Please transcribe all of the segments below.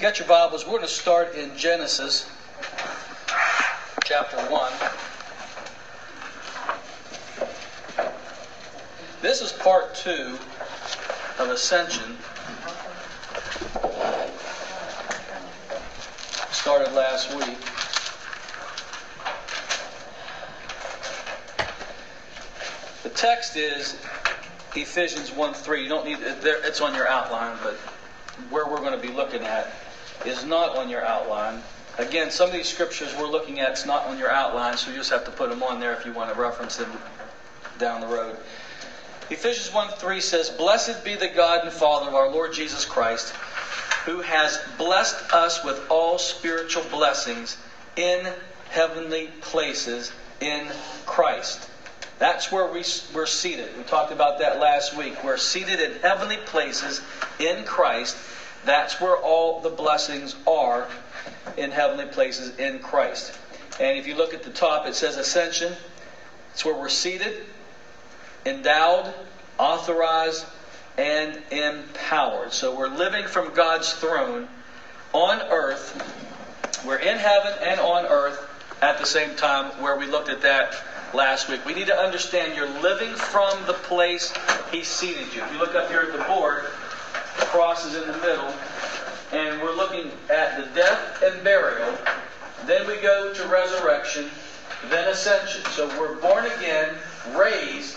You got your Bibles. We're going to start in Genesis chapter 1. This is part 2 of Ascension. Started last week. The text is Ephesians 1:3. You don't need it there, it's on your outline, but where we're going to be looking at is not on your outline. Again, some of these scriptures we're looking at is not on your outline, so you just have to put them on there if you want to reference them down the road. Ephesians 1:3 says, "Blessed be the God and Father of our Lord Jesus Christ, who has blessed us with all spiritual blessings in heavenly places in Christ." That's where we're seated. We talked about that last week. We're seated in heavenly places in Christ. That's where all the blessings are, in heavenly places in Christ. And if you look at the top, it says Ascension. It's where we're seated, endowed, authorized, and empowered. So we're living from God's throne on earth. We're in heaven and on earth at the same time, where we looked at that last week. We need to understand you're living from the place He seated you. If you look up here at the board, the cross is in the middle, and we're looking at the death and burial. Then we go to resurrection, then ascension. So we're born again, raised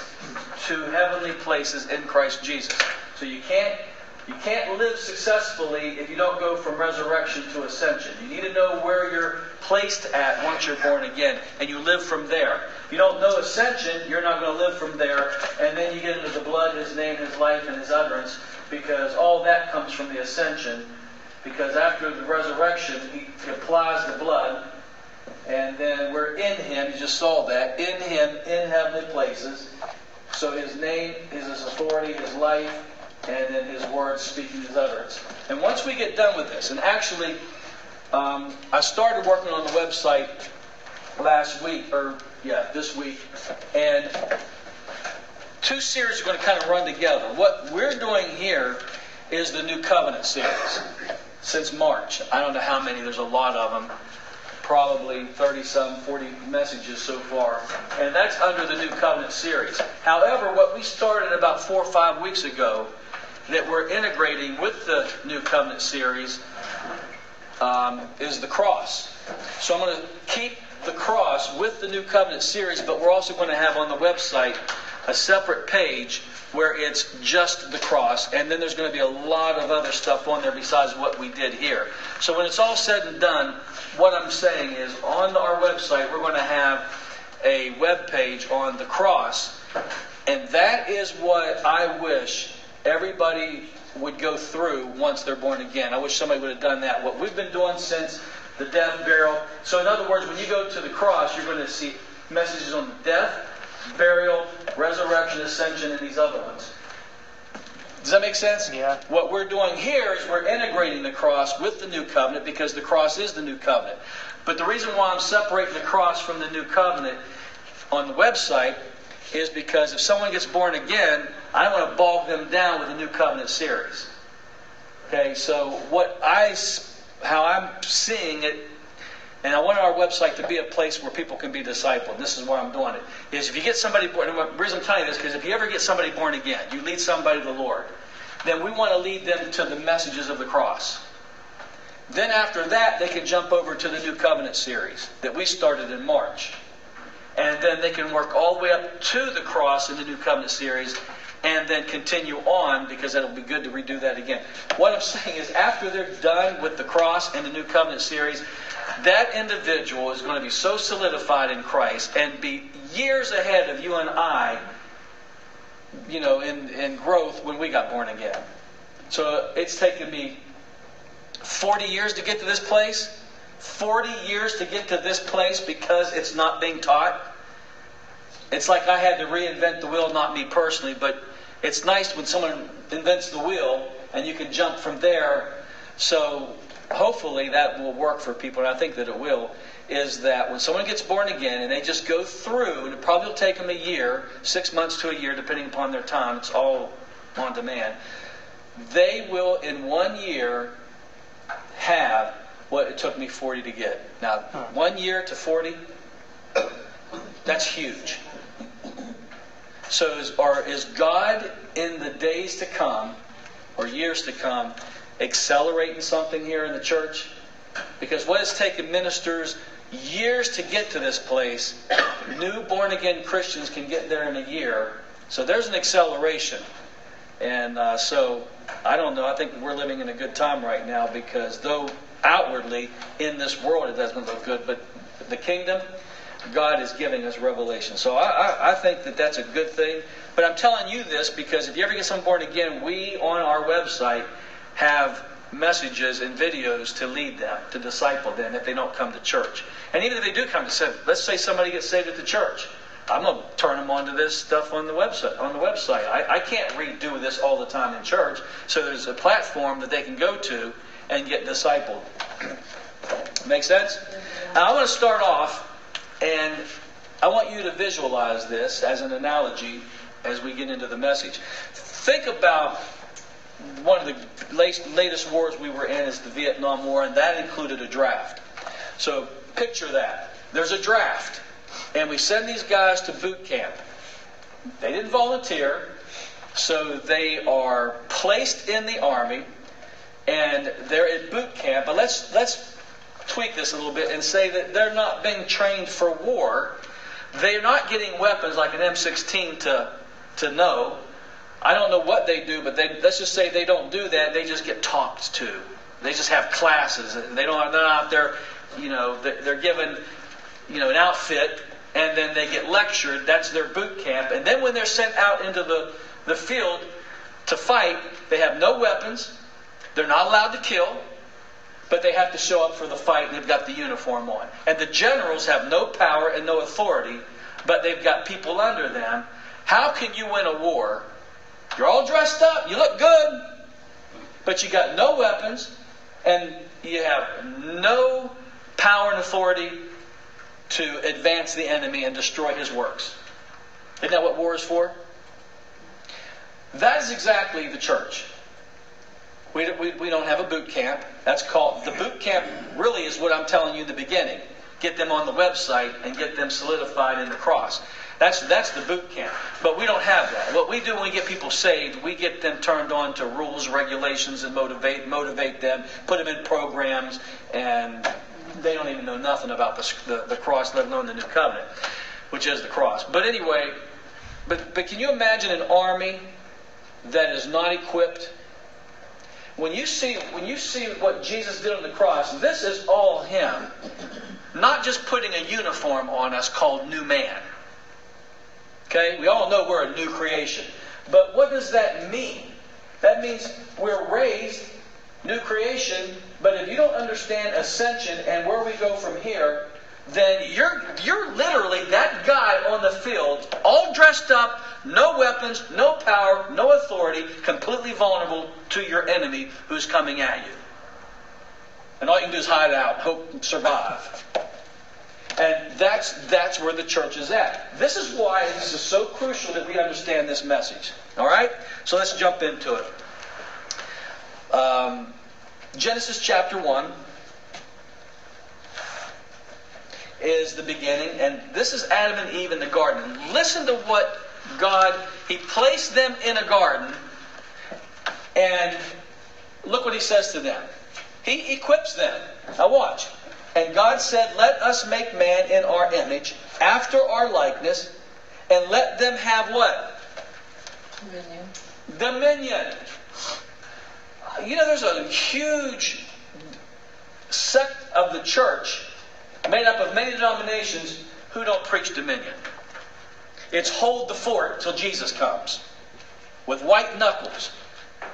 to heavenly places in Christ Jesus. So you can't live successfully if you don't go from resurrection to ascension. You need to know where you're placed at once you're born again, and you live from there. If you don't know ascension, you're not going to live from there, and then you get into the blood, His name, His life, and His utterance, because all that comes from the ascension, because after the resurrection, He applies the blood, and then we're in Him. You just saw that. In Him, in heavenly places. So His name is His authority, His life, and then His words speaking His utterance. And once we get done with this, and actually, I started working on the website this week, and two series are going to kind of run together. What we're doing here is the New Covenant series since March. I don't know how many, there's a lot of them, probably 30-some, 40 messages so far, and that's under the New Covenant series. However, what we started about 4 or 5 weeks ago that we're integrating with the New Covenant series is the cross. So I'm going to keep the cross with the New Covenant series, but we're also going to have on the website a separate page where it's just the cross, and then there's going to be a lot of other stuff on there besides what we did here. So when it's all said and done, what I'm saying is on our website we're going to have a web page on the cross, and that is what I wish everybody would go through once they're born again. I wish somebody would have done that. What we've been doing since the death, burial. So in other words, when you go to the cross, you're going to see messages on death, burial, resurrection, ascension, and these other ones. Does that make sense? Yeah. What we're doing here is we're integrating the cross with the New Covenant, because the cross is the New Covenant. But the reason why I'm separating the cross from the New Covenant on the website is because if someone gets born again, I don't want to bog them down with the New Covenant series. Okay, so how I'm seeing it, and I want our website to be a place where people can be discipled. This is why I'm doing it. Is if you get somebody born, and the reason I'm telling you this is because if you ever get somebody born again, you lead somebody to the Lord, then we want to lead them to the messages of the cross. Then after that, they can jump over to the New Covenant series that we started in March. And then they can work all the way up to the cross in the New Covenant series, and then continue on, because that'll be good to redo that again. What I'm saying is after they're done with the cross and the New Covenant series, that individual is going to be so solidified in Christ and be years ahead of you and I, you know, in growth when we got born again. So it's taken me 40 years to get to this place. 40 years to get to this place, because it's not being taught. It's like I had to reinvent the wheel, not me personally, but it's nice when someone invents the wheel and you can jump from there. So hopefully that will work for people, and I think that it will, is that when someone gets born again and they just go through, and it probably will take them a year, 6 months to a year, depending upon their time, it's all on demand, they will in 1 year have what it took me 40 to get. Now, 1 year to 40, that's huge. So is God in the days to come, or years to come, accelerating something here in the church? Because what it's taken ministers years to get to this place, new born-again Christians can get there in a year. So there's an acceleration. And so, I don't know, I think we're living in a good time right now, because though outwardly in this world it doesn't look good, but the kingdom, God is giving us revelation. So I think that that's a good thing. But I'm telling you this because if you ever get someone born again, we on our website have messages and videos to lead them, to disciple them if they don't come to church. And even if they do come to church, let's say somebody gets saved at the church. I'm going to turn them onto this stuff on the website. I can't redo this all the time in church, so there's a platform that they can go to and get discipled. Make sense? Now, I want to start off, and I want you to visualize this as an analogy as we get into the message. Think about one of the latest wars we were in is the Vietnam War, and that included a draft. So picture that. There's a draft. And we send these guys to boot camp. They didn't volunteer, so they are placed in the army, and they're at boot camp. But let's tweak this a little bit and say that they're not being trained for war. They're not getting weapons like an M16 to know. I don't know what they do, but let's just say they don't do that. They just get talked to. They just have classes. They're not out there. They're given an outfit, and then they get lectured. That's their boot camp. And then when they're sent out into the field to fight, they have no weapons. They're not allowed to kill, but they have to show up for the fight, and they've got the uniform on. And the generals have no power and no authority, but they've got people under them. How can you win a war? You're all dressed up, you look good, but you got no weapons, and you have no power and authority to advance the enemy and destroy his works. Isn't that what war is for? That is exactly the church. We don't have a boot camp. That's called the boot camp. Really is what I'm telling you in the beginning. Get them on the website and get them solidified in the cross. That's the boot camp. But we don't have that. What we do when we get people saved, we get them turned on to rules, regulations, and motivate them, put them in programs, and they don't even know nothing about the cross, let alone the new covenant, which is the cross. But anyway, but can you imagine an army that is not equipped? When you see what Jesus did on the cross, this is all Him, not just putting a uniform on us called new man. Okay, we all know we're a new creation, but what does that mean? That means we're raised new creation. But if you don't understand ascension and where we go from here, then you're literally that guy on the field, all dressed up, no weapons, no power, no authority, completely vulnerable to your enemy who's coming at you. And all you can do is hide out, hope and survive. And that's where the church is at. This is why this is so crucial that we understand this message. All right? So let's jump into it. Genesis chapter 1 is the beginning, and this is Adam and Eve in the garden. Listen to what He placed them in a garden, and look what He says to them. He equips them. Now watch. And God said, "Let us make man in our image, after our likeness, and let them have" what? Dominion. Dominion. There's a huge sect of the church made up of many denominations who don't preach dominion. It's hold the fort till Jesus comes with white knuckles.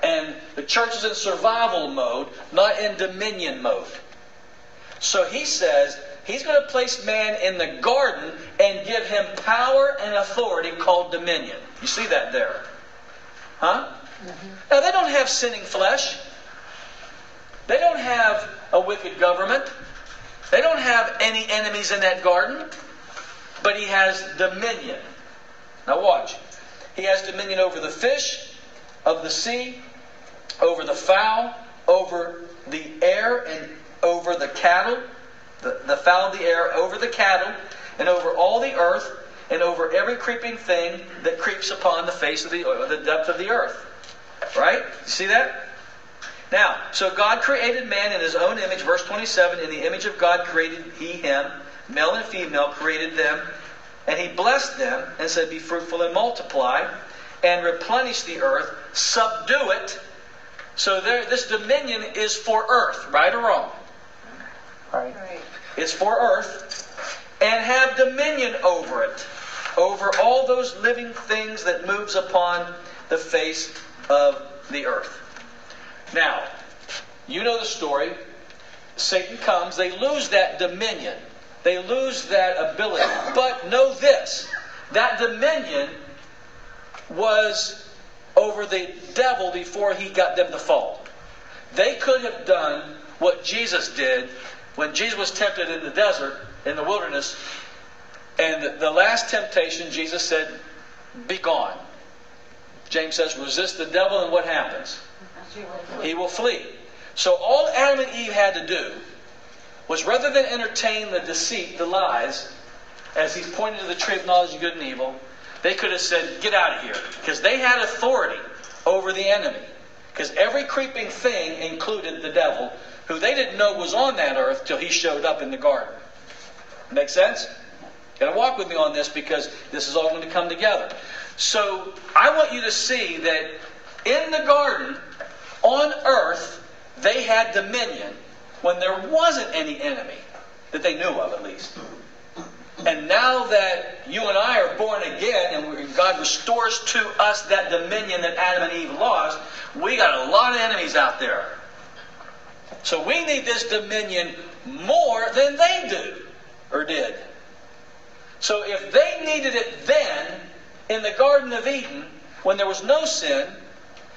And the church is in survival mode, not in dominion mode. So He says He's going to place man in the garden and give him power and authority called dominion. You see that there? Huh? Now, they don't have sinning flesh. They don't have a wicked government. They don't have any enemies in that garden. But He has dominion. Now watch. He has dominion over the fish of the sea, over the fowl, over the air and over the cattle, the fowl of the air, over the cattle, and over all the earth, and over every creeping thing that creeps upon the face of the depth of the earth. Right? You see that? Now, so God created man in His own image. Verse 27, in the image of God created He him. Male and female created them. And He blessed them and said, be fruitful and multiply, and replenish the earth, subdue it. So this dominion is for earth, right or wrong? Right. It's for earth. And have dominion over it, over all those living things that moves upon the face of the earth. Now, you know the story. Satan comes. They lose that dominion. They lose that ability. But know this. That dominion was over the devil before he got them to fall. They could have done what Jesus did when Jesus was tempted in the desert, in the wilderness. And the last temptation, Jesus said, be gone. James says, resist the devil and what happens? He will flee. So all Adam and Eve had to do was, rather than entertain the deceit, the lies, as he's pointed to the tree of knowledge of good and evil, they could have said, get out of here. Because they had authority over the enemy. Because every creeping thing included the devil, who they didn't know was on that earth till he showed up in the garden. Make sense? Got to walk with me on this, because this is all going to come together. So I want you to see that in the garden, on earth, they had dominion when there wasn't any enemy that they knew of, at least. And now that you and I are born again and God restores to us that dominion that Adam and Eve lost, we got a lot of enemies out there. So we need this dominion more than they do or did. So if they needed it then in the Garden of Eden when there was no sin,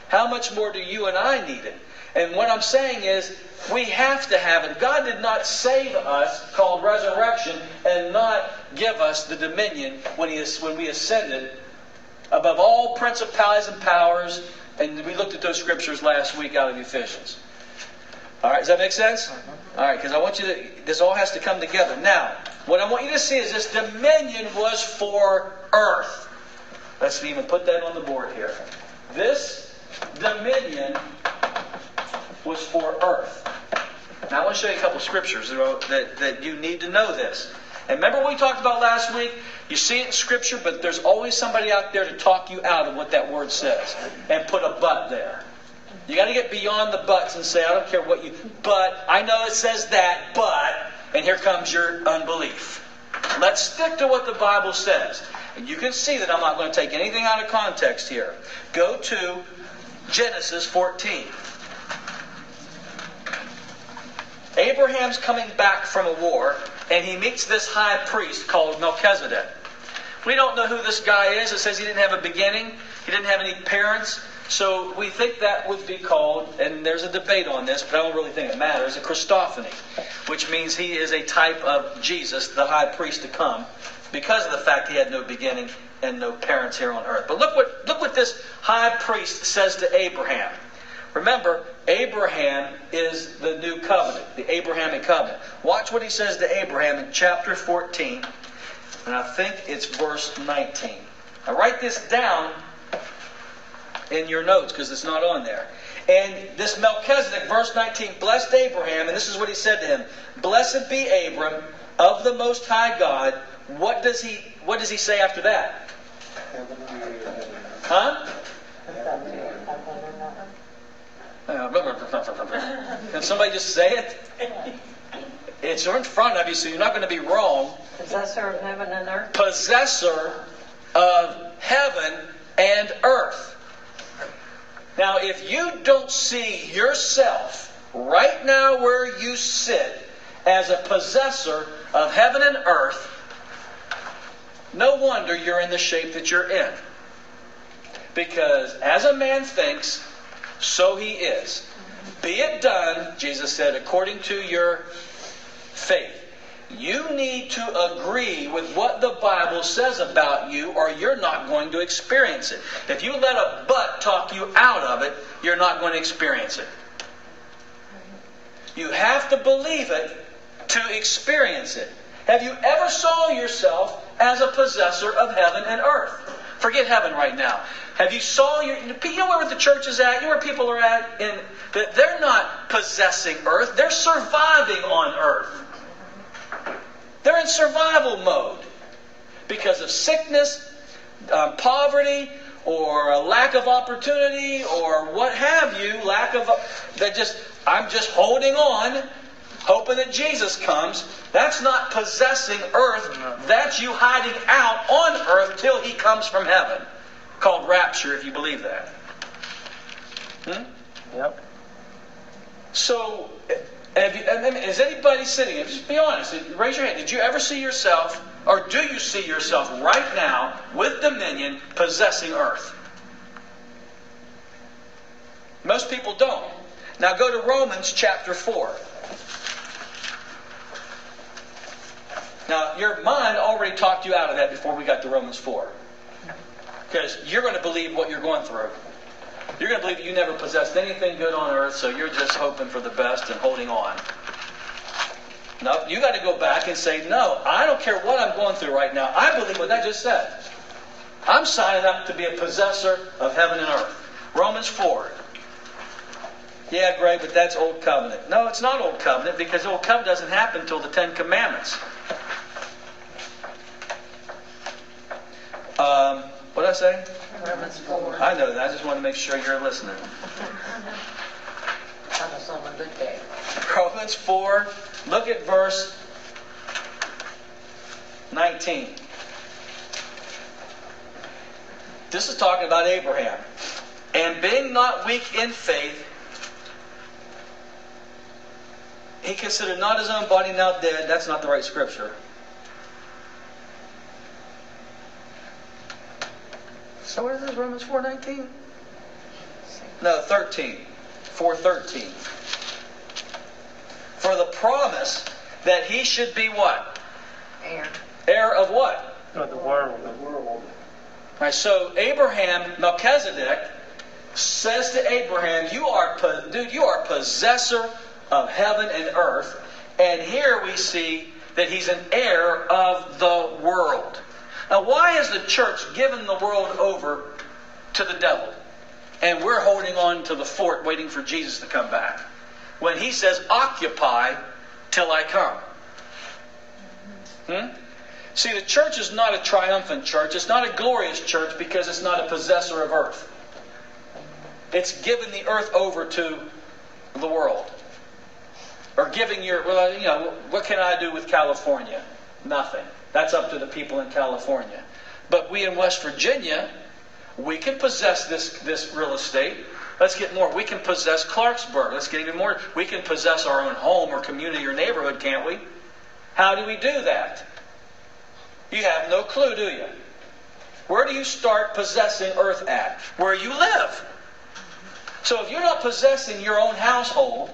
how much more do you and I need it? And what I'm saying is, we have to have it. God did not save us, called resurrection, and not give us the dominion when we ascended above all principalities and powers. And we looked at those scriptures last week out of Ephesians. All right, does that make sense? All right, because I want you to, this all has to come together. Now, what I want you to see is this dominion was for earth. Let's even put that on the board here. This dominion was for earth. Now I want to show you a couple of scriptures that you need to know this. And remember what we talked about last week? You see it in scripture, but there's always somebody out there to talk you out of what that word says and put a but there. You got to get beyond the buts and say, I don't care what you, but I know it says that, but, and here comes your unbelief. Let's stick to what the Bible says. And you can see that I'm not going to take anything out of context here. Go to Genesis 14. Abraham's coming back from a war, and he meets this high priest called Melchizedek. We don't know who this guy is. It says he didn't have a beginning. He didn't have any parents. So we think that would be called, and there's a debate on this, but I don't really think it matters, a Christophany, which means he is a type of Jesus, the high priest to come, because of the fact he had no beginning and no parents here on earth. But look what this high priest says to Abraham. Remember, Abraham is the new covenant, the Abrahamic covenant. Watch what he says to Abraham in chapter 14, and I think it's verse 19. Now write this down in your notes, because it's not on there. And this Melchizedek, verse 19, blessed Abraham, and this is what he said to him. Blessed be Abram of the Most High God. What does he say after that? Huh? Can somebody just say it? It's in front of you, so you're not going to be wrong. Possessor of heaven and earth. Possessor of heaven and earth. Now, if you don't see yourself right now where you sit as a possessor of heaven and earth, no wonder you're in the shape that you're in. Because as a man thinks, so he is. Be it done, Jesus said, according to your faith. You need to agree with what the Bible says about you, or you're not going to experience it. If you let a but talk you out of it, you're not going to experience it. You have to believe it to experience it. Have you ever saw yourself as a possessor of heaven and earth? Forget heaven right now. Have you saw your... You know where the church is at? You know where people are at? That they're not possessing earth. They're surviving on earth. They're in survival mode because of sickness, poverty, or a lack of opportunity, or what have you, lack of... I'm just holding on, hoping that Jesus comes. That's not possessing earth. That's you hiding out on earth till He comes from heaven. Called rapture, if you believe that. Yep. So, is anybody sitting here? Just be honest. Raise your hand. Did you ever see yourself, or do you see yourself right now with dominion possessing earth? Most people don't. Now go to Romans chapter 4. Now, your mind already talked you out of that before we got to Romans 4. Because you're going to believe what you're going through. You're going to believe that you never possessed anything good on earth, so you're just hoping for the best and holding on. No, you got to go back and say, no, I don't care what I'm going through right now. I believe what that just said. I'm signing up to be a possessor of heaven and earth. Romans 4. Yeah, Greg, but that's Old Covenant. No, it's not Old Covenant, because Old Covenant doesn't happen until the Ten Commandments. What did I say? Romans 4. I know that. I just want to make sure you're listening. Romans 4. Look at verse 19. This is talking about Abraham. And being not weak in faith, he considered not his own body now dead. That's not the right scripture. So what is this, Romans 4:19? No, 13. 4:13. For the promise that he should be what? Heir. Heir of what? Of the world. All right, so Abraham, Melchizedek, says to Abraham, you are possessor of heaven and earth. And here we see that he's an heir of the world. Now, why is the church giving the world over to the devil? And we're holding on to the fort waiting for Jesus to come back. When He says, occupy till I come. See, the church is not a triumphant church. It's not a glorious church because it's not a possessor of earth. It's giving the earth over to the world. Or giving your, what can I do with California? Nothing. That's up to the people in California. But we in West Virginia, we can possess this real estate. Let's get more. We can possess Clarksburg. Let's get even more. We can possess our own home or community or neighborhood, can't we? How do we do that? You have no clue, do you? Where do you start possessing earth at? Where you live. So if you're not possessing your own household,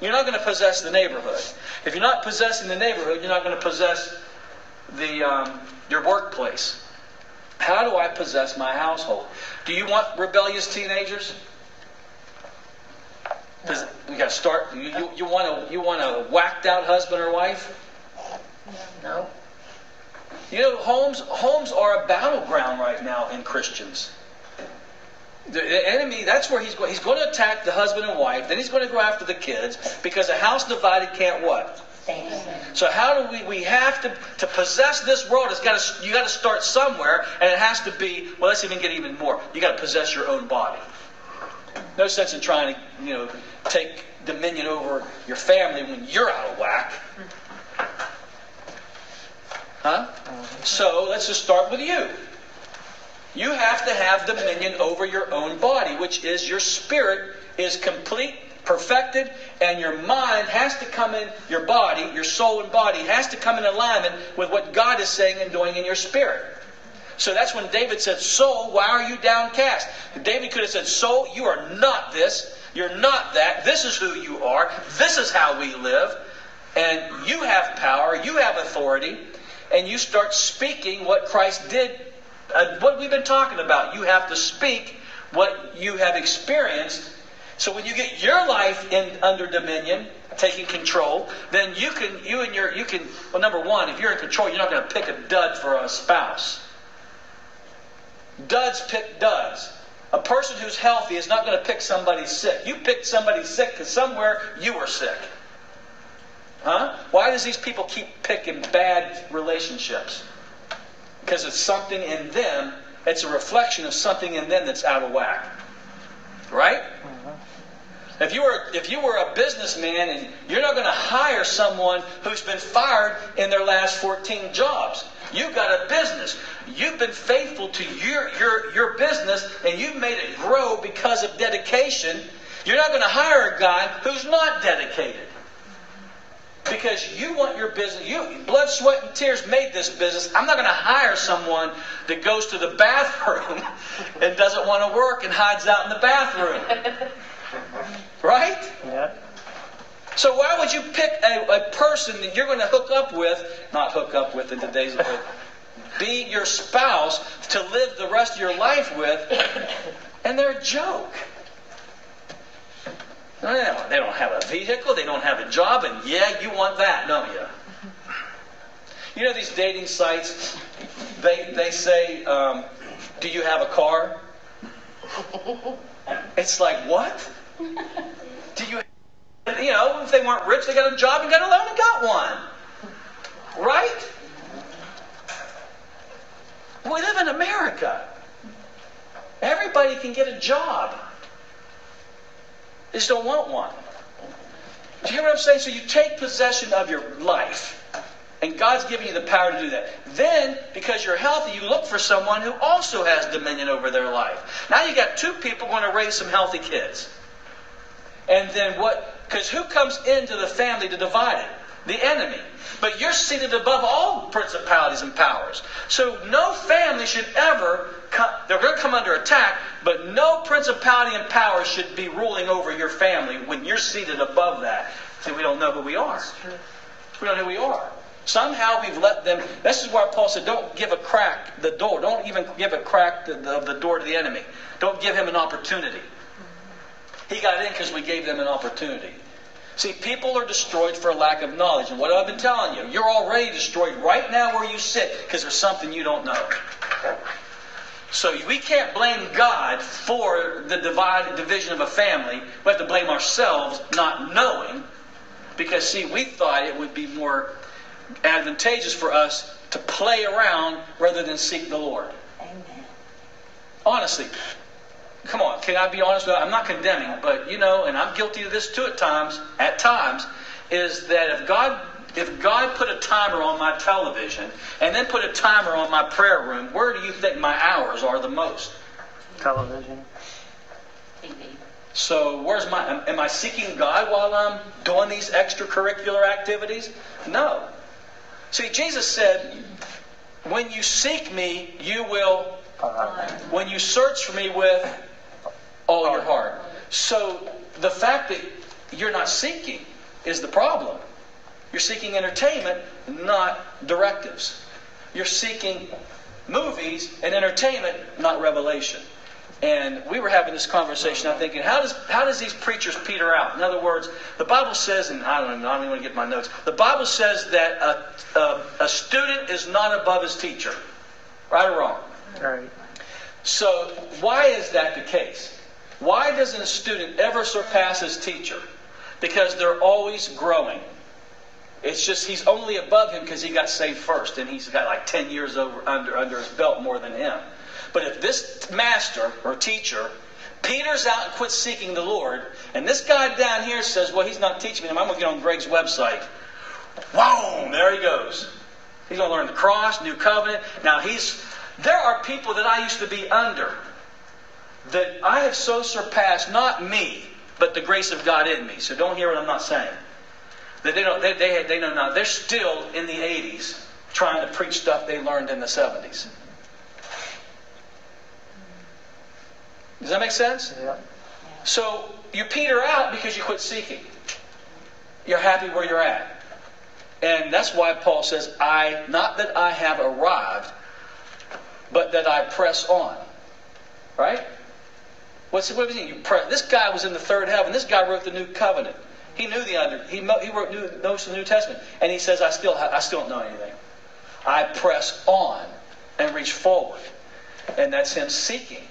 you're not going to possess the neighborhood. If you're not possessing the neighborhood, you're not going to possess your workplace. How do I possess my household? Do you want rebellious teenagers? We got to start. You want a whacked out husband or wife? No. You know, homes are a battleground right now in Christians. The enemy, that's where he's going to attack the husband and wife. Then he's going to go after the kids, because a house divided can't what? Stand. So how do we have to possess this world? You got to start somewhere, and it has to be, well, let's even get even more. You got to possess your own body. No sense in trying to, take dominion over your family when you're out of whack. Huh? So let's just start with you. You have to have dominion over your own body, which is your spirit is complete, perfected, and your mind has to come in, your body, your soul and body has to come in alignment with what God is saying and doing in your spirit. So that's when David said, soul, why are you downcast? David could have said, soul, you are not this, you're not that, this is who you are, this is how we live, and you have power, you have authority, and you start speaking what Christ did. What we've been talking about, you have to speak what you have experienced. So when you get your life under dominion, taking control, then you can, number one, if you're in control, you're not going to pick a dud for a spouse. Duds pick duds. A person who's healthy is not going to pick somebody sick. You picked somebody sick because somewhere you were sick. Huh? Why does these people keep picking bad relationships? Because it's something in them, it's a reflection of something in them that's out of whack. Right? Mm-hmm. If you were a businessman and you're not going to hire someone who's been fired in their last 14 jobs. You've got a business. You've been faithful to your business and you've made it grow because of dedication. You're not going to hire a guy who's not dedicated. Because you want your business, you blood, sweat, and tears made this business. I'm not going to hire someone that goes to the bathroom and doesn't want to work and hides out in the bathroom. Right? Yeah. So why would you pick a person that you're going to hook up with, not hook up with in today's world, be your spouse to live the rest of your life with, and they're a joke? They don't have a vehicle, they don't have a job, and yeah, you want that, don't you? You know these dating sites, they say, do you have a car? It's like, what? Do you have, you know, if they weren't rich, they got a job and got a loan and got one. Right? We live in America. Everybody can get a job. They just don't want one. Do you hear what I'm saying? So you take possession of your life. And God's giving you the power to do that. Then, because you're healthy, you look for someone who also has dominion over their life. Now you got two people going to raise some healthy kids. And then what? Because who comes into the family to divide it? The enemy. But you're seated above all principalities and powers. So no family should ever come, they're going to come under attack, but no principality and power should be ruling over your family when you're seated above that. See, we don't know who we are. We don't know who we are. Somehow we've let them, this is why Paul said, don't give a crack the door. Don't even give a crack of the door to the enemy. Don't give him an opportunity. He got in because we gave them an opportunity. See, people are destroyed for a lack of knowledge. And what I've been telling you, you're already destroyed right now where you sit because there's something you don't know. So we can't blame God for the division of a family. We have to blame ourselves not knowing. Because, see, we thought it would be more advantageous for us to play around rather than seek the Lord. Amen. Honestly. Come on, can I be honest with you? I'm not condemning, but you know, and I'm guilty of this too at times, is that if God put a timer on my television and then put a timer on my prayer room, where do you think my hours are the most? Television. TV. So where's my, am I seeking God while I'm doing these extracurricular activities? No. See, Jesus said, when you seek me, you will, when you search for me with all your heart. So the fact that you're not seeking is the problem. You're seeking entertainment, not directives. You're seeking movies and entertainment, not revelation. And we were having this conversation. I'm thinking, how does these preachers peter out? In other words, the Bible says, and I don't even want to get my notes. The Bible says that a student is not above his teacher, right or wrong? Right. So why is that the case? Why doesn't a student ever surpass his teacher? Because they're always growing. It's just he's only above him because he got saved first, and he's got like 10 years under his belt more than him. But if this master or teacher peters out and quits seeking the Lord, and this guy down here says, well, he's not teaching me, I'm going to get on Greg's website. Boom! There he goes. He's going to learn the cross, new covenant. Now he's... There are people that I used to be under that I have so surpassed, not me, but the grace of God in me. So don't hear what I'm not saying. That they know not. They're still in the 80s trying to preach stuff they learned in the 70s. Does that make sense? Yeah. So you peter out because you quit seeking. You're happy where you're at. And that's why Paul says, "I not that I have arrived, but that I press on." Right? What does it mean? This guy was in the third heaven. This guy wrote the new covenant. He knew the knows the New Testament, and he says, "I still don't know anything. I press on and reach forward," and that's him seeking.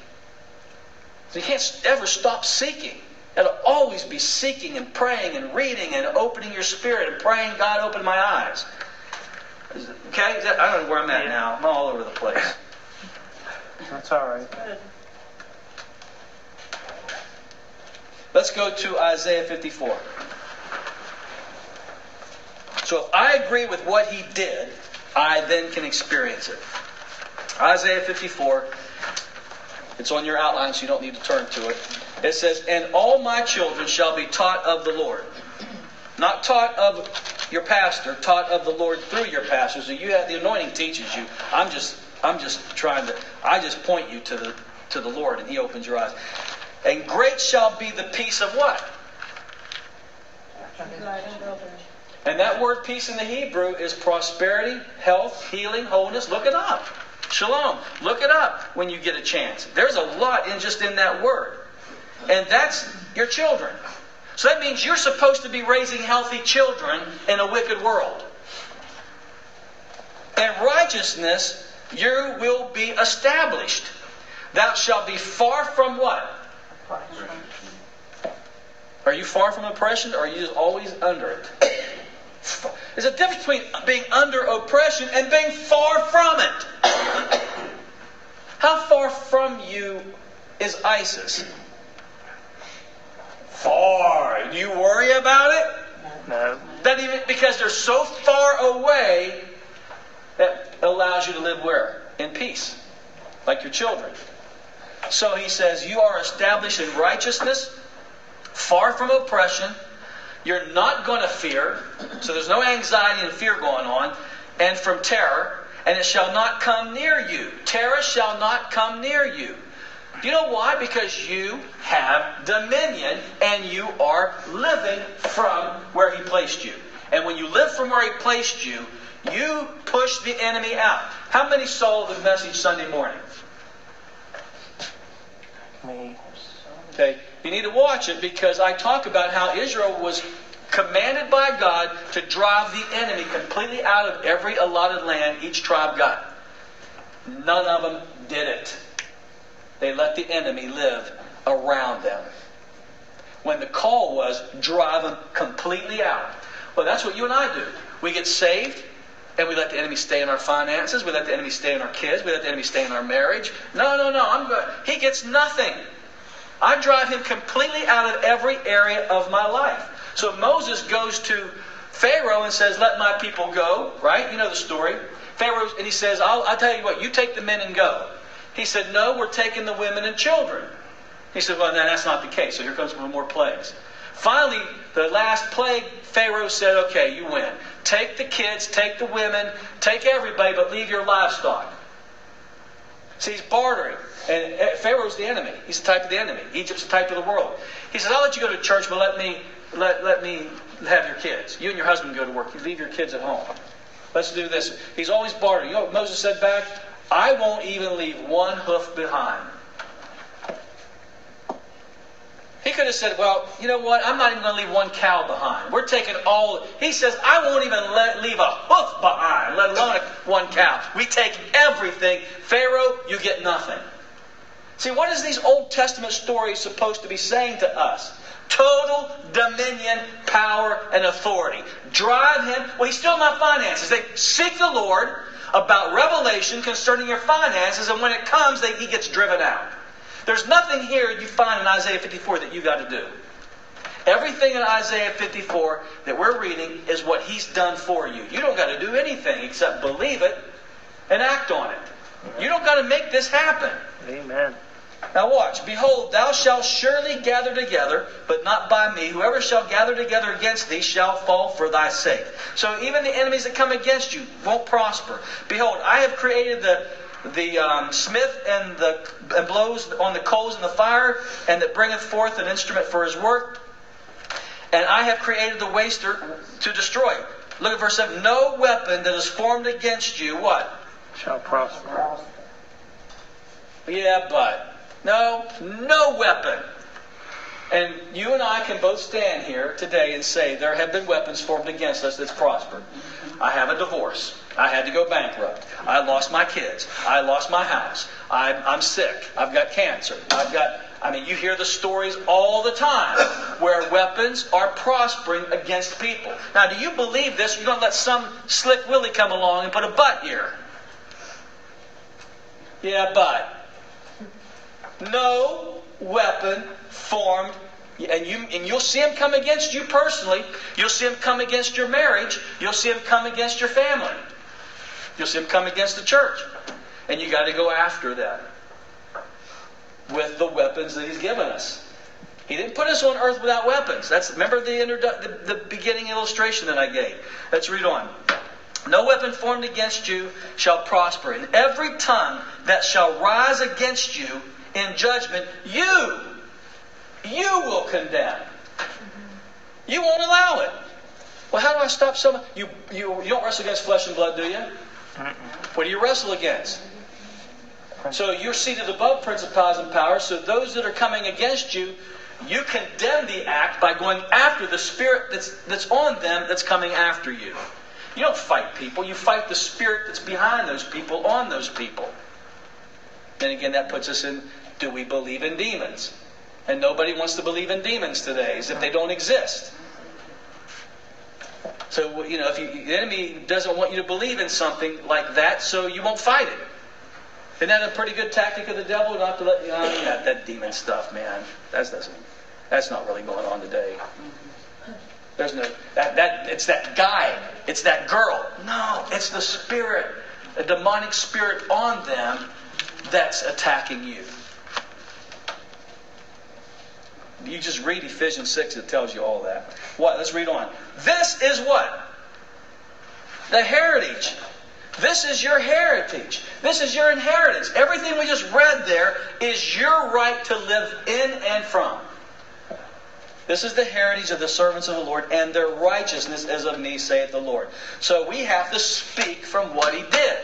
So you can't ever stop seeking. It'll always be seeking and praying and reading and opening your spirit and praying, God, open my eyes. Okay? I don't know where I'm at now. I'm all over the place. That's all right. Let's go to Isaiah 54. So if I agree with what he did, I then can experience it. Isaiah 54. It's on your outline, so you don't need to turn to it. It says, "And all my children shall be taught of the Lord." Not taught of your pastor, taught of the Lord through your pastor. So you have the anointing teaches you. I just point you to the Lord, and he opens your eyes. "And great shall be the peace of" what? And that word peace in the Hebrew is prosperity, health, healing, wholeness. Look it up. Shalom. Look it up when you get a chance. There's a lot in that word. And that's your children. So that means you're supposed to be raising healthy children in a wicked world. "In righteousness you will be established. Thou shalt be far from" what? Oppression. Are you far from oppression, or are you always under it? There's a difference between being under oppression and being far from it. How far from you is ISIS? Far. Do you worry about it? No. That even because they're so far away, that allows you to live where? In peace. Like your children. So he says, you are established in righteousness, far from oppression. You're not going to fear. So there's no anxiety and fear going on. "And from terror, and it shall not come near you." Terror shall not come near you. Do you know why? Because you have dominion, and you are living from where he placed you. And when you live from where he placed you, you push the enemy out. How many saw the message Sunday morning? Me. Okay. You need to watch it, because I talk about how Israel was commanded by God to drive the enemy completely out of every allotted land each tribe got. None of them did it. They let the enemy live around them. When the call was, drive them completely out. Well, that's what you and I do. We get saved, and we let the enemy stay in our finances. We let the enemy stay in our kids. We let the enemy stay in our marriage. No. I'm good. He gets nothing. I drive him completely out of every area of my life. So Moses goes to Pharaoh and says, "Let my people go." Right? You know the story. Pharaoh, and he says, "I'll tell you what. You take the men and go." He said, "No, we're taking the women and children." He said, "Well, no, that's not the case." So here comes one more plagues. Finally, the last plague, Pharaoh said, "Okay, you win. Take the kids, take the women, take everybody, but leave your livestock." See, he's bartering. And Pharaoh's the enemy. He's the type of the enemy. Egypt's the type of the world. He says, "I'll let you go to church, but let me have your kids. You and your husband go to work. You leave your kids at home. Let's do this." He's always bartering. You know what Moses said back? "I won't even leave one hoof behind." He could have said, "Well, you know what? I'm not even going to leave one cow behind. We're taking all." He says, "I won't even leave a hoof behind, let alone one cow. We take everything. Pharaoh, you get nothing." See, what is these Old Testament stories supposed to be saying to us? Total dominion, power, and authority. Drive him. Well, he's still my finances. They seek the Lord about revelation concerning your finances, and when it comes, he gets driven out. There's nothing here you find in Isaiah 54 that you got to do. Everything in Isaiah 54 that we're reading is what he's done for you. You don't got to do anything except believe it and act on it. You don't got to make this happen. Amen. Now watch. "Behold, thou shalt surely gather together, but not by me. Whoever shall gather together against thee shall fall for thy sake." So even the enemies that come against you won't prosper. "Behold, I have created the smith and blows on the coals in the fire, and that bringeth forth an instrument for his work. And I have created the waster to destroy." Look at verse 7. "No weapon that is formed against you" what? "Shall prosper." Yeah, but no weapon. And you and I can both stand here today and say, there have been weapons formed against us that's prospered. I have a divorce. I had to go bankrupt. I lost my kids. I lost my house. I'm sick. I've got cancer. I mean, you hear the stories all the time where weapons are prospering against people. Now, do you believe this? You're going to let some slick Willie come along and put a but here. Yeah, but. No weapon formed, and you'll see them come against you personally. You'll see them come against your marriage. You'll see them come against your family. You'll see them come against the church. And you got to go after them with the weapons that He's given us. He didn't put us on earth without weapons. That's, remember the beginning illustration that I gave. Let's read on. No weapon formed against you shall prosper, and every tongue that shall rise against you in judgment, you will condemn. You won't allow it. Well, how do I stop someone? You don't wrestle against flesh and blood, do you? What do you wrestle against? So you're seated above principalities and powers. So those that are coming against you, you condemn the act by going after the spirit that's on them that's coming after you. You don't fight people. You fight the spirit that's behind those people, on those people. Then again, that puts us in, do we believe in demons? And nobody wants to believe in demons today, as if they don't exist. So, you know, if the enemy doesn't want you to believe in something like that, so you won't fight it. Isn't that a pretty good tactic of the devil? Not to let you know, that demon stuff, man. That's not really going on today. There's no it's that guy, it's that girl. No, it's the spirit, a demonic spirit on them that's attacking you. You just read Ephesians 6; it tells you all that. What? Let's read on. This is what? The heritage. This is your heritage. This is your inheritance. Everything we just read there is your right to live in and from. This is the heritage of the servants of the Lord, and their righteousness is of me, saith the Lord. So we have to speak from what He did.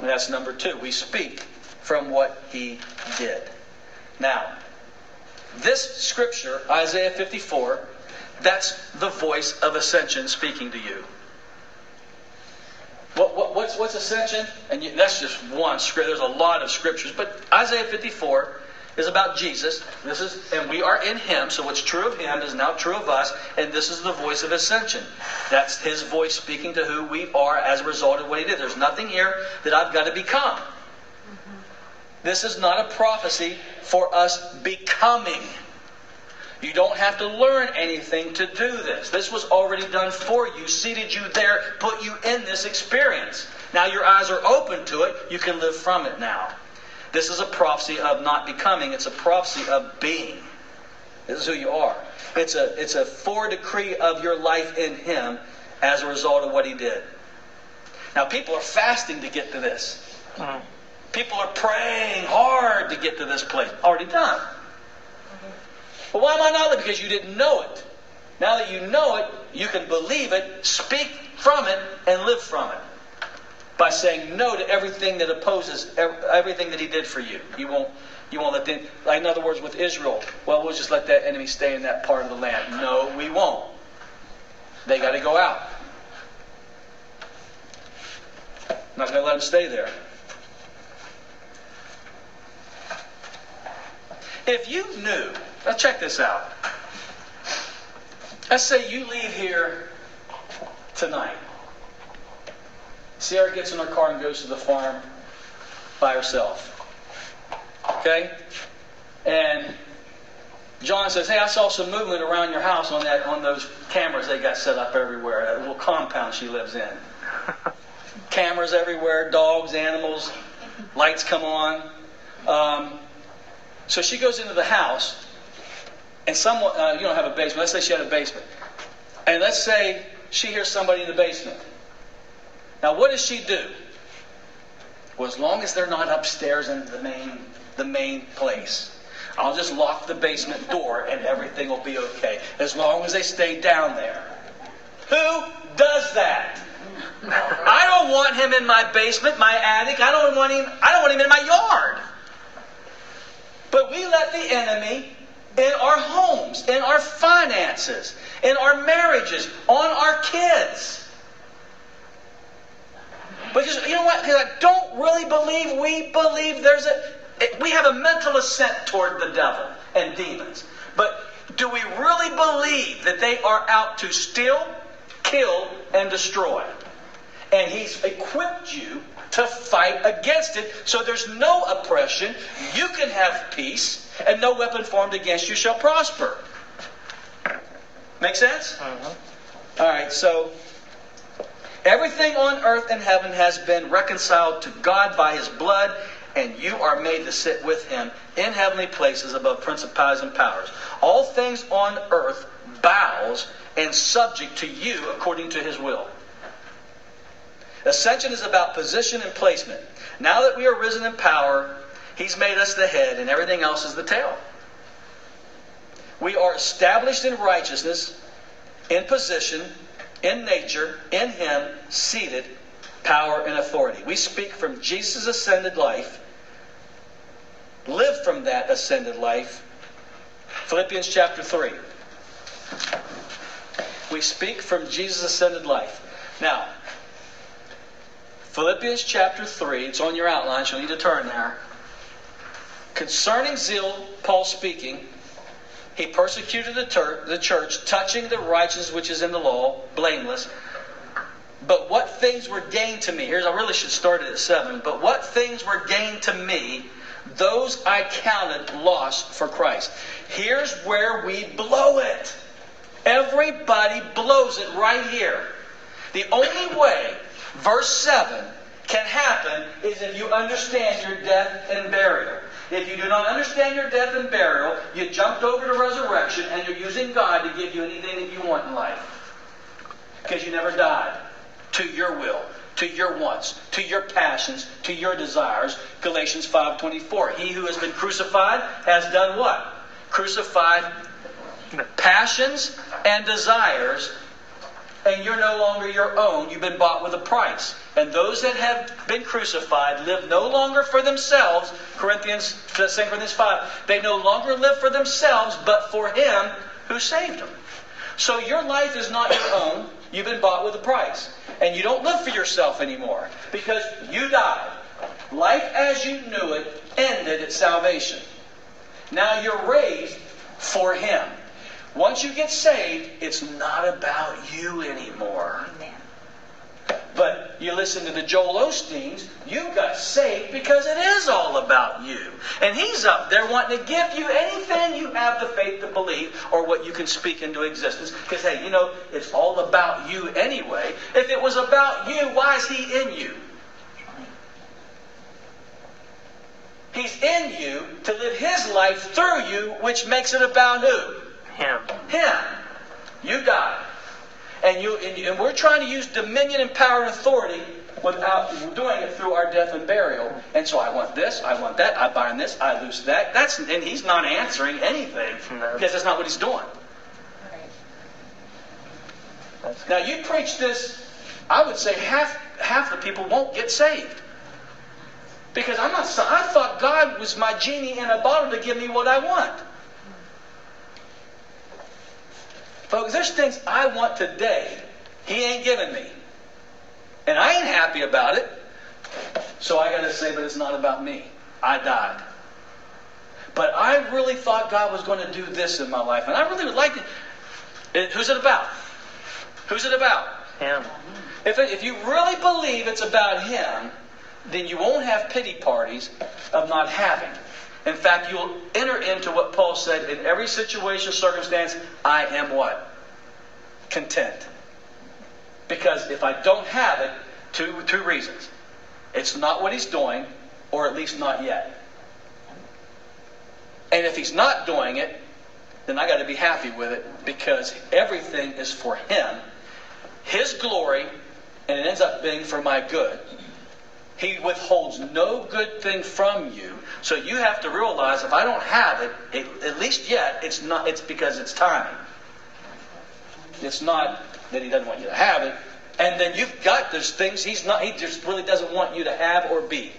And that's number 2. We speak from what He did. Now, this scripture, Isaiah 54... that's the voice of ascension speaking to you. What's ascension? And that's just one scripture. There's a lot of scriptures. But Isaiah 54 is about Jesus. And we are in Him. So what's true of Him is now true of us. And this is the voice of ascension. That's His voice speaking to who we are as a result of what He did. There's nothing here that I've got to become. This is not a prophecy for us becoming. You don't have to learn anything to do this. This was already done for you, seated you there, put you in this experience. Now your eyes are open to it. You can live from it now. This is a prophecy of not becoming. It's a prophecy of being. This is who you are. It's a foredecree of your life in Him as a result of what He did. Now people are fasting to get to this. People are praying hard to get to this place. Already done. But why am I not? Because you didn't know it. Now that you know it, you can believe it, speak from it, and live from it. By saying no to everything that opposes everything that He did for you. You won't let them, like in other words with Israel, well, we'll just let that enemy stay in that part of the land. No, we won't. They got to go out. I'm not going to let them stay there. If you knew... now check this out. Let's say you leave here tonight. Sierra gets in her car and goes to the farm by herself. Okay? And John says, hey, I saw some movement around your house on those cameras they got set up everywhere, that little compound she lives in. Cameras everywhere, dogs, animals, lights come on. So she goes into the house. And someone, you don't have a basement. Let's say she had a basement. And let's say she hears somebody in the basement. Now what does she do? Well, as long as they're not upstairs in the main place, I'll just lock the basement door and everything will be okay. As long as they stay down there. Who does that? I don't want him in my basement, my attic. I don't want him in my yard. But we let the enemy in our homes, in our finances, in our marriages, on our kids. Because, you know what? Because I don't really believe we believe there's we have a mental assent toward the devil and demons. But do we really believe that they are out to steal, kill, and destroy? And he's equipped you to fight against it, so there's no oppression. You can have peace, and no weapon formed against you shall prosper. Make sense? Uh-huh. All right, so everything on earth and heaven has been reconciled to God by His blood, and you are made to sit with Him in heavenly places above principalities and powers. All things on earth bows and subject to you according to His will. Ascension is about position and placement. Now that we are risen in power, He's made us the head and everything else is the tail. We are established in righteousness, in position, in nature, in Him, seated, power and authority. We speak from Jesus' ascended life, live from that ascended life. Philippians chapter 3. We speak from Jesus' ascended life. Now, Philippians chapter 3, it's on your outline, so you need to turn there. Concerning zeal, Paul speaking, he persecuted the church, touching the righteousness which is in the law, blameless. But what things were gained to me? Here's, I really should start it at 7. But what things were gained to me, those I counted lost for Christ. Here's where we blow it. Everybody blows it right here. The only way verse 7 can happen is if you understand your death and burial. If you do not understand your death and burial, you jumped over to resurrection and you're using God to give you anything that you want in life. Because you never died to your will, to your wants, to your passions, to your desires. Galatians 5:24. He who has been crucified has done what? Crucified passions and desires. And you're no longer your own. You've been bought with a price. And those that have been crucified live no longer for themselves. 2 Corinthians 5. They no longer live for themselves, but for Him who saved them. So your life is not your own. You've been bought with a price. And you don't live for yourself anymore because you died. Life as you knew it ended at salvation. Now you're raised for Him. Once you get saved, it's not about you anymore. Amen. But you listen to the Joel Osteens, you got saved because it is all about you. And he's up there wanting to give you anything you have the faith to believe or what you can speak into existence. Because, hey, you know, it's all about you anyway. If it was about you, why is He in you? He's in you to live His life through you, which makes it about who? Him. You died. And we're trying to use dominion and power and authority without doing it through our death and burial. And so I want this, I want that, I bind this, I loose that. And He's not answering anything because that's not what He's doing. Now you preach this, I would say half the people won't get saved. Because I thought God was my genie in a bottle to give me what I want. Folks, there's things I want today He ain't giving me. And I ain't happy about it. So I got to say, but it's not about me. I died. But I really thought God was going to do this in my life. And I really would like it. Who's it about? Who's it about? Him. If you really believe it's about Him, then you won't have pity parties of not having. In fact, you'll enter into what Paul said, in every situation, circumstance, I am what? Content. Because if I don't have it, two reasons. It's not what He's doing, or at least not yet. And if He's not doing it, then I got to be happy with it because everything is for Him, His glory, and it ends up being for my good. He withholds no good thing from you. So you have to realize if I don't have it, at least yet, it's because it's timing. It's not that He doesn't want you to have it. And then you've got those things He just really doesn't want you to have or be.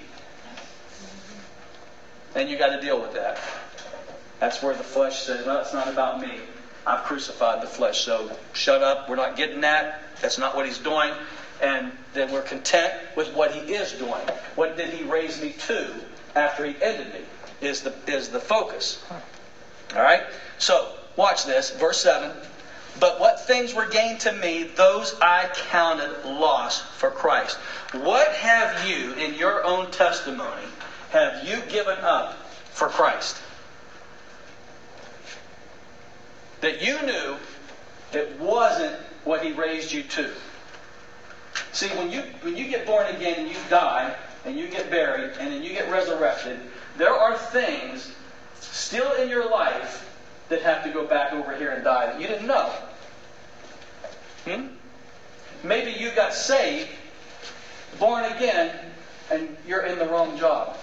And you got to deal with that. That's where the flesh says, well, it's not about me. I've crucified the flesh, so shut up. We're not getting that. That's not what he's doing. And then we're content with what he is doing. What did he raise me to after he ended me is the focus. All right? So watch this. Verse 7. But what things were gained to me, those I counted loss for Christ. What have you, in your own testimony, have you given up for Christ? That you knew it wasn't what he raised you to. See, when you get born again and you die, and you get buried, and then you get resurrected, there are things still in your life that have to go back over here and die that you didn't know. Maybe you got saved, born again, and you're in the wrong job.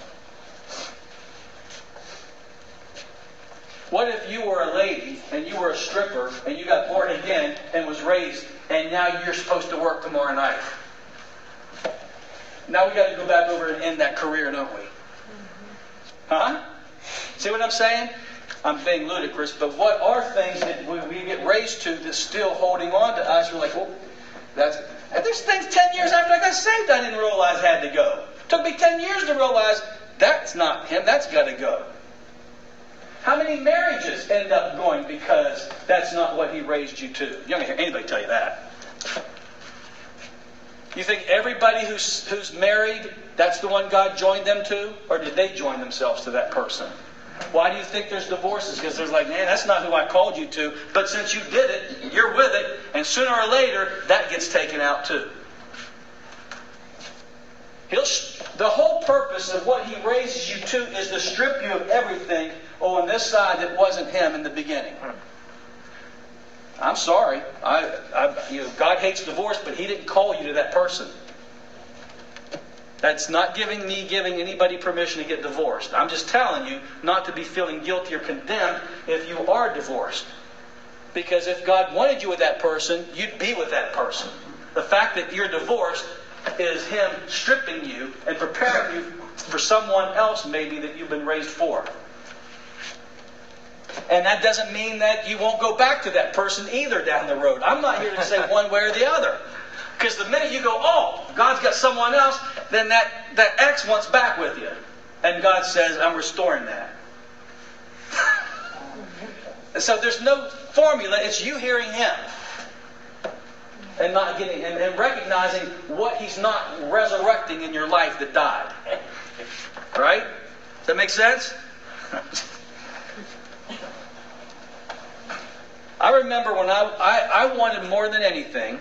What if you were a lady and you were a stripper and you got born again and was raised and now you're supposed to work tomorrow night? Now we got to go back over and end that career, don't we? Huh? See what I'm saying? I'm being ludicrous, but what are things that we get raised to that's still holding on to us? We're like, well, there's things 10 years after I got saved I didn't realize had to go. It took me 10 years to realize that's not him, that's got to go. How many marriages end up going because that's not what he raised you to? You don't hear anybody tell you that. You think everybody who's married, that's the one God joined them to? Or did they join themselves to that person? Why do you think there's divorces? Because there's like, man, that's not who I called you to. But since you did it, you're with it. And sooner or later, that gets taken out too. The whole purpose of what he raises you to is to strip you of everything on this side that wasn't him in the beginning. I'm sorry. God hates divorce, but he didn't call you to that person. That's not giving anybody permission to get divorced. I'm just telling you not to be feeling guilty or condemned if you are divorced. Because if God wanted you with that person, you'd be with that person. The fact that you're divorced is him stripping you and preparing you for someone else maybe that you've been raised for. And that doesn't mean that you won't go back to that person either down the road. I'm not here to say one way or the other. Because the minute you go, oh, God's got someone else, then that ex wants back with you. And God says, I'm restoring that. So there's no formula. It's you hearing him. And not getting and recognizing what he's not resurrecting in your life that died. Right? Does that make sense? I remember when I wanted more than anything.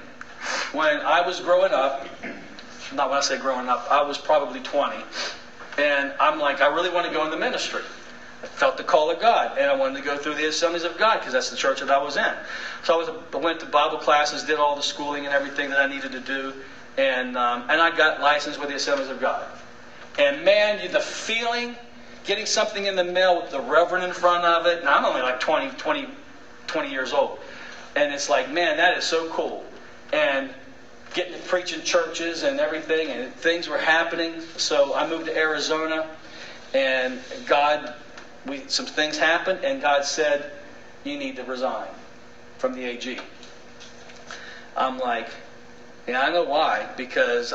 When I was growing up, not when I say growing up, I was probably 20, and I'm like, I really want to go in the ministry. I felt the call of God, and I wanted to go through the Assemblies of God because that's the church that I was in. So I went to Bible classes, did all the schooling and everything that I needed to do, and I got licensed with the Assemblies of God. And man, the feeling, getting something in the mail with the reverend in front of it, and I'm only like 20 years old, and it's like, man, that is so cool. And getting to preach in churches and everything, and things were happening. So I moved to Arizona, and some things happened, and God said, you need to resign from the AG. I'm like, yeah, I know why, because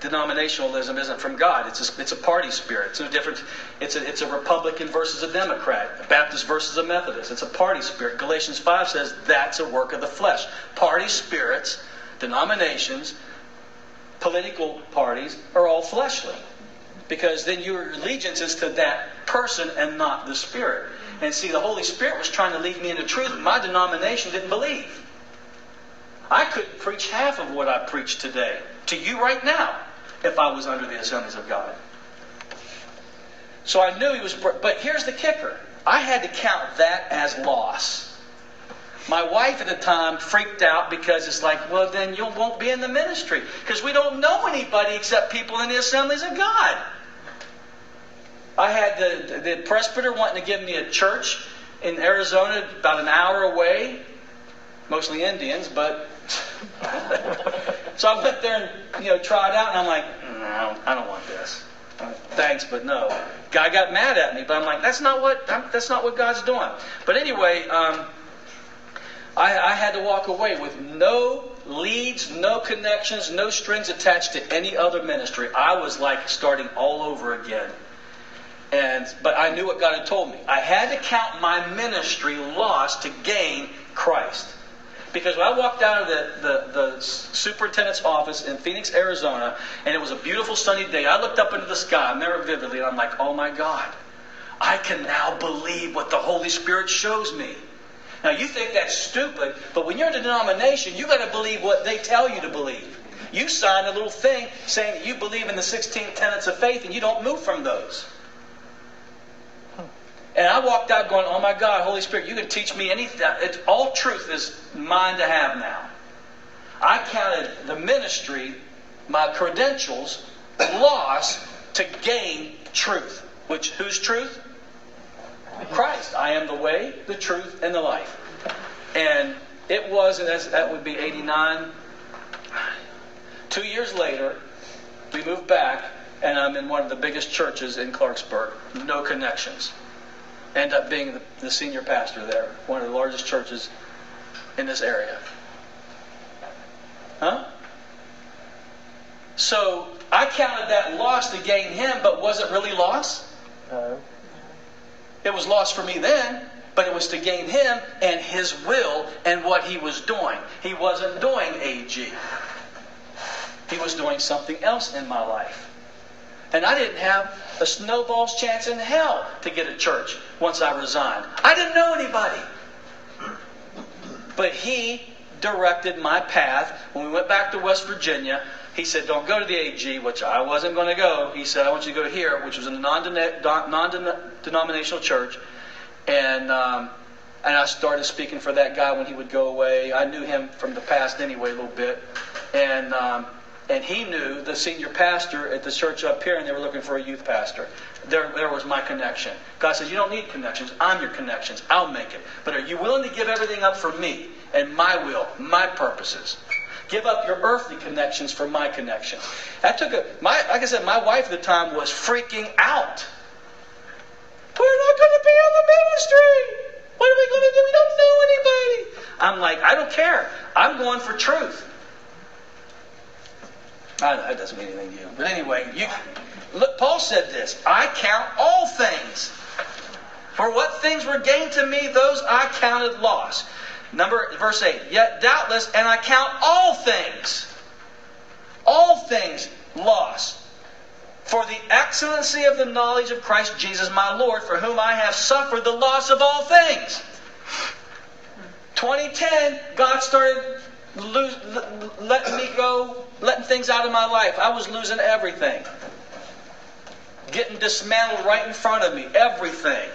denominationalism isn't from God. It's a party spirit. It's no different. It's a Republican versus a Democrat, a Baptist versus a Methodist. It's a party spirit. Galatians 5 says that's a work of the flesh. Party spirits, denominations, political parties are all fleshly, because then your allegiance is to that person and not the Spirit. And see, the Holy Spirit was trying to lead me into truth, and my denomination didn't believe. I couldn't preach half of what I preach today to you right now if I was under the Assemblies of God. So I knew he was... But here's the kicker. I had to count that as loss. My wife at the time freaked out because it's like, well, then you won't be in the ministry. Because we don't know anybody except people in the Assemblies of God. I had the presbyter wanting to give me a church in Arizona about an hour away. Mostly Indians, but... So I went there and tried out, and I'm like, no, I don't want this. thanks, but no. Guy got mad at me, but I'm like, that's not what God's doing. But anyway, I had to walk away with no leads, no connections, no strings attached to any other ministry. I was like starting all over again. But I knew what God had told me. I had to count my ministry lost to gain Christ. Because when I walked out of the superintendent's office in Phoenix, Arizona, and it was a beautiful sunny day, I looked up into the sky, I remember vividly, and I'm like, oh my God, I can now believe what the Holy Spirit shows me. Now you think that's stupid, but when you're in a denomination, you got to believe what they tell you to believe. You signed a little thing saying that you believe in the 16 tenets of faith and you don't move from those. And I walked out going, oh my God, Holy Spirit, you can teach me anything. All truth is mine to have now. I counted the ministry, my credentials, lost to gain truth. Which, whose truth? Christ. I am the way, the truth, and the life. And it was, and that would be 89. 2 years later, we moved back, and I'm in one of the biggest churches in Clarksburg. No connections. End up being the senior pastor there, one of the largest churches in this area. Huh? So I counted that loss to gain him, but was it really loss? No. It was lost for me then, but it was to gain him and his will and what he was doing. He wasn't doing AG. He was doing something else in my life. And I didn't have a snowball's chance in hell to get a church once I resigned. I didn't know anybody. But he directed my path. When we went back to West Virginia, he said, don't go to the AG, which I wasn't going to go. He said, I want you to go here, which was a non-denominational church. And I started speaking for that guy when he would go away. I knew him from the past anyway a little bit. And he knew the senior pastor at the church up here, and they were looking for a youth pastor. There was my connection. God says, you don't need connections. I'm your connections. I'll make it. But are you willing to give everything up for me and my will, my purposes? Give up your earthly connections for my connections. That took like I said, my wife at the time was freaking out. We're not going to be in the ministry. What are we going to do? We don't know anybody. I'm like, I don't care. I'm going for truth. I know, that doesn't mean anything to you. But anyway, look, Paul said this. I count all things. For what things were gained to me, those I counted loss. Verse 8. Yet doubtless, and I count all things loss, for the excellency of the knowledge of Christ Jesus my Lord, for whom I have suffered the loss of all things. 2010, God started letting me go, letting things out of my life. I was losing everything. Getting dismantled right in front of me. Everything.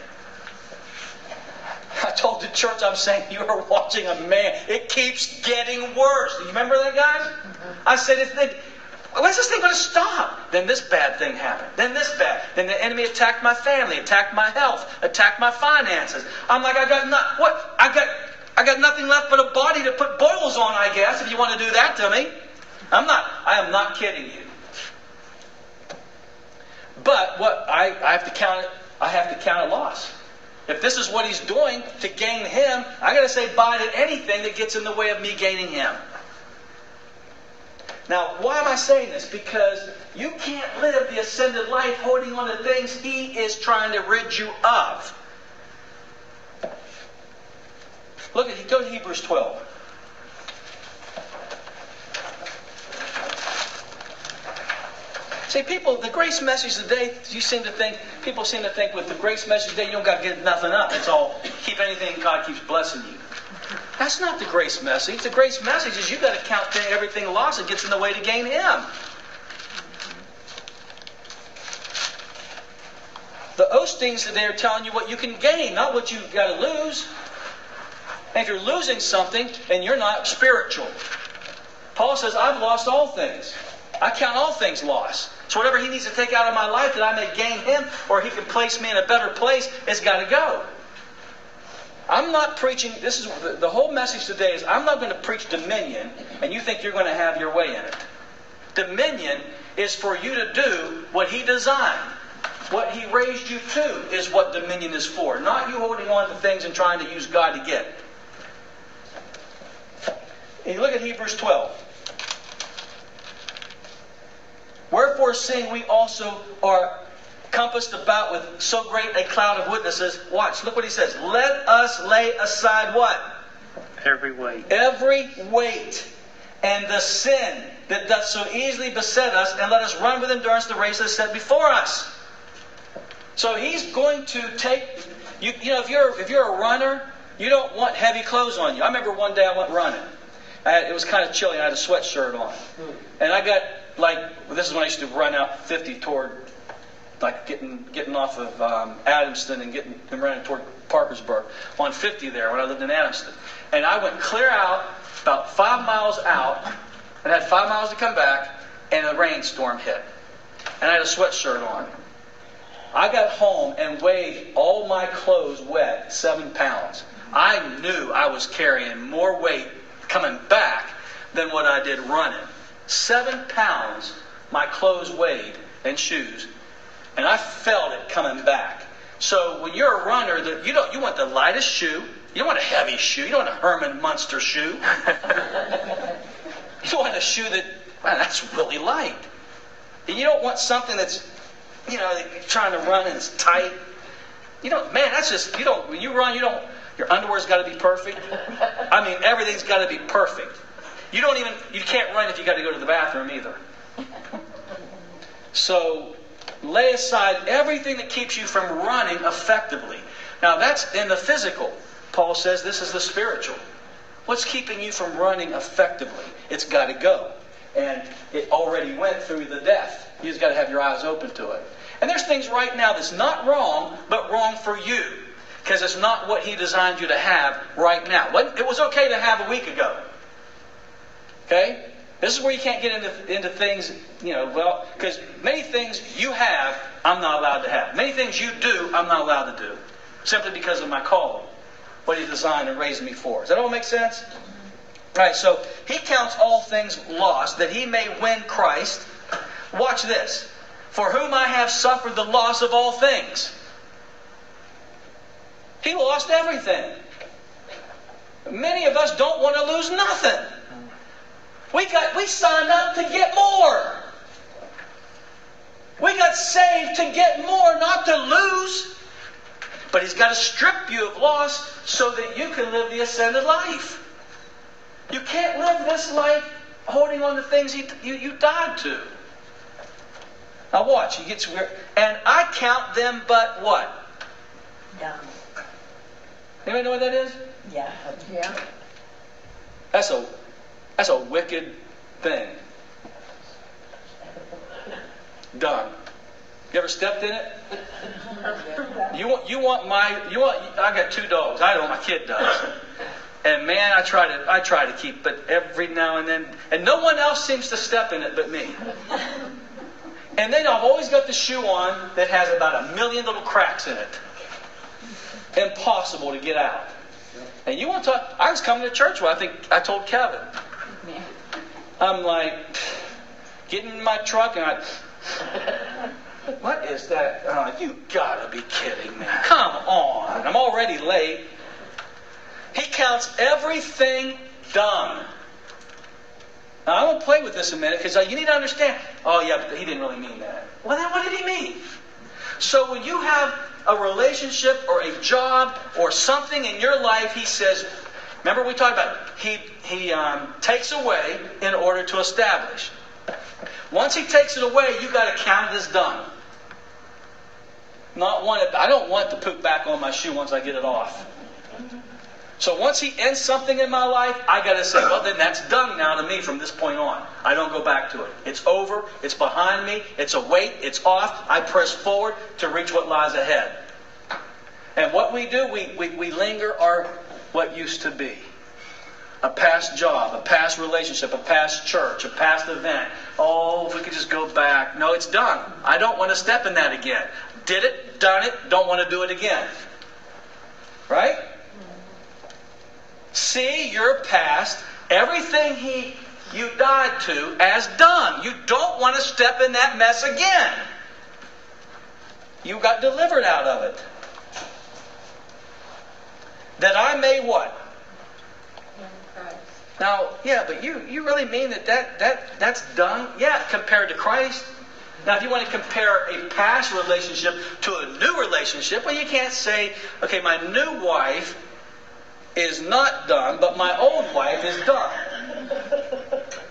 I told the church, I'm saying, you are watching a man. It keeps getting worse. You remember that, guys? Mm-hmm. I said, when's this thing going to stop? Then this bad thing happened. Then this bad. Then the enemy attacked my family, attacked my health, attacked my finances. I'm like, I got nothing left but a body to put boils on, I guess, if you want to do that to me. I am not kidding you. But what I have to count a loss. If this is what he's doing to gain him, I got to say bye to anything that gets in the way of me gaining him. Now, why am I saying this? Because you can't live the ascended life holding on to things he is trying to rid you of. Go to Hebrews 12. See, people, the grace message today, people seem to think with the grace message today, you don't got to give nothing up. It's all, keep anything, God keeps blessing you. That's not the grace message. The grace message is you got to count everything lost that gets in the way to gain him. The Osteens today are telling you what you can gain, not what you've got to lose. And if you're losing something, then you're not spiritual. Paul says, I've lost all things. I count all things lost. So whatever he needs to take out of my life that I may gain him or he can place me in a better place, it's got to go. I'm not preaching, this is the whole message today is I'm not going to preach dominion and you think you're going to have your way in it. Dominion is for you to do what He designed. What He raised you to is what dominion is for. Not you holding on to things and trying to use God to get. And you look at Hebrews 12. Wherefore, seeing we also are compassed about with so great a cloud of witnesses, watch, look what he says. Let us lay aside what? Every weight. Every weight, and the sin that doth so easily beset us, and let us run with endurance the race that is set before us. So he's going to take, you know, if you're a runner, you don't want heavy clothes on you. I remember one day I went running. It was kind of chilly. I had a sweatshirt on, and I got this is when I used to run out 50 toward, like getting off of Adamston and running toward Parkersburg on 50 there when I lived in Adamston, and I went clear out about 5 miles out, and had 5 miles to come back, and a rainstorm hit, and I had a sweatshirt on. I got home and weighed all my clothes wet, 7 pounds. I knew I was carrying more weight coming back than what I did running. 7 pounds my clothes weighed and shoes, and I felt it coming back. So when you're a runner, you want the lightest shoe. You don't want a heavy shoe. You don't want a Herman Munster shoe. You want a shoe that, man, that's really light. And you don't want something that's, you know, trying to run and it's tight. You don't, man, that's just, you don't, when you run, you don't, your underwear's got to be perfect. I mean, everything's got to be perfect. You don't even, you can't run if you got to go to the bathroom either. So, lay aside everything that keeps you from running effectively. Now, that's in the physical. Paul says this is the spiritual. What's keeping you from running effectively? It's got to go. And it already went through the death. You just got to have your eyes open to it. And there's things right now that's not wrong, but wrong for you. Because it's not what He designed you to have right now. It was okay to have a week ago. Okay? This is where you can't get into things, you know, well, because many things you have, I'm not allowed to have. Many things you do, I'm not allowed to do. Simply because of my calling. What He designed and raised me for. Does that all make sense? All right, so He counts all things lost, that He may win Christ. Watch this. For whom I have suffered the loss of all things. He lost everything. Many of us don't want to lose nothing. We signed up to get more. We got saved to get more, not to lose. But He's got to strip you of loss so that you can live the ascended life. You can't live this life holding on to things you died to. Now watch, He gets weird. And I count them but what? Dumb. Anybody know what that is? Yeah. Yeah. That's a wicked thing. Dumb. You ever stepped in it? I got 2 dogs. I don't. My kid does. And man, I try to keep, but every now and then, and no one else seems to step in it but me. And then I've always got the shoe on that has about 1,000,000 little cracks in it. Impossible to get out. And you want to talk? I was coming to church where I think I told Kevin. I'm like, getting in my truck and I. What is that? You gotta be kidding me. Come on. I'm already late. He counts everything dumb. Now, I won't play with this a minute because you need to understand. Oh, yeah, but he didn't really mean that. Well, then what did he mean? So when you have a relationship or a job or something in your life, he says, remember we talked about he takes away in order to establish. Once he takes it away, you've got to count it as done. I don't want to poop back on my shoe once I get it off. So once he ends something in my life, I've got to say, well, then that's done now to me from this point on. I don't go back to it. It's over. It's behind me. It's a weight. It's off. I press forward to reach what lies ahead. And what we do, we linger our what used to be. A past job, a past relationship, a past church, a past event. Oh, if we could just go back. No, it's done. I don't want to step in that again. Did it, done it, don't want to do it again. Right? See your past. Everything he you died to as done. You don't want to step in that mess again. You got delivered out of it. That I may what? Now, yeah, but you really mean that's done? Yeah, compared to Christ. Now, if you want to compare a past relationship to a new relationship, well, you can't say, okay, my new wife is not done, but my old wife is done.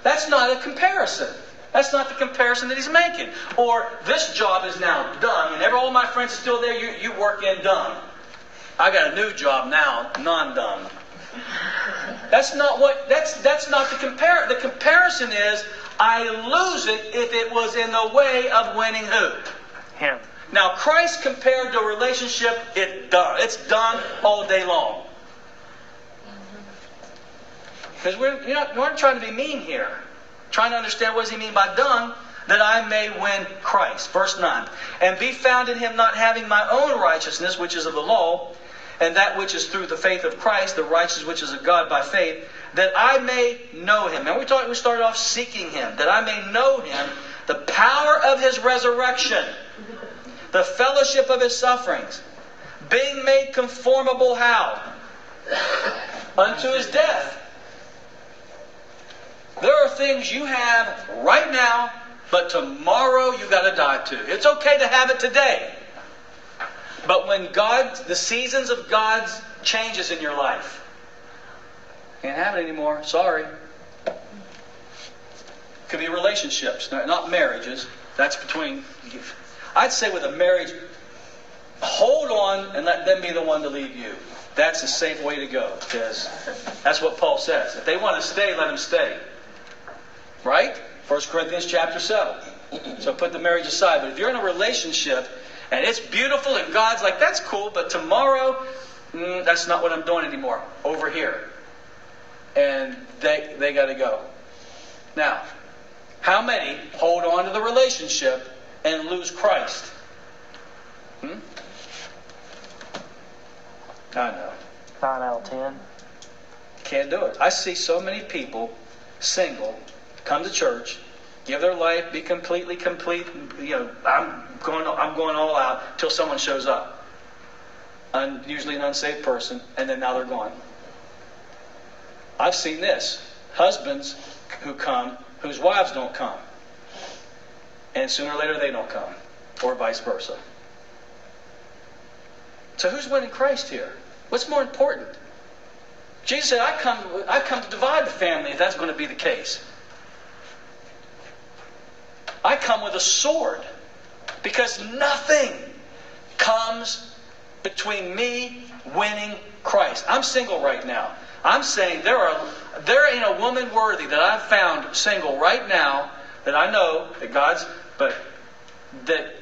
That's not a comparison. That's not the comparison that he's making. Or, this job is now done. Whenever all my friends are still there, you work in done. I got a new job now, non-done. That's not what. That's not the compare. The comparison is, I lose it if it was in the way of winning who? Him. Now, Christ compared to a relationship, it's done all day long. Because we're not trying to be mean here. Trying to understand what does he mean by done, that I may win Christ. Verse 9. And be found in him, not having my own righteousness, which is of the law, and that which is through the faith of Christ, the righteousness which is of God by faith, that I may know him. And we started off seeking him. That I may know him, the power of his resurrection, the fellowship of his sufferings, being made conformable how? Unto his death. There are things you have right now, but tomorrow you got to die to. It's okay to have it today. But when the seasons of God's changes in your life, can't have it anymore. Sorry. Could be relationships, not marriages. That's between. I'd say with a marriage, hold on and let them be the one to leave you. That's a safe way to go, because that's what Paul says. If they want to stay, let them stay. Right? 1 Corinthians chapter 7. So put the marriage aside. But if you're in a relationship and it's beautiful and God's like, that's cool, but tomorrow, that's not what I'm doing anymore. Over here. And they got to go. Now, how many hold on to the relationship and lose Christ? I know. 9 out of 10. Can't do it. I see so many people, single, come to church, give their life, be completely complete. You know, I'm going all out till someone shows up. Usually an unsaved person, and then now they're gone. I've seen this. Husbands who come, whose wives don't come. And sooner or later they don't come. Or vice versa. So who's winning Christ here? What's more important? Jesus said, I come to divide the family if that's going to be the case. I come with a sword. Because nothing comes between me winning Christ. I'm single right now. I'm saying there ain't a woman worthy that I've found single right now that I know that God's, but that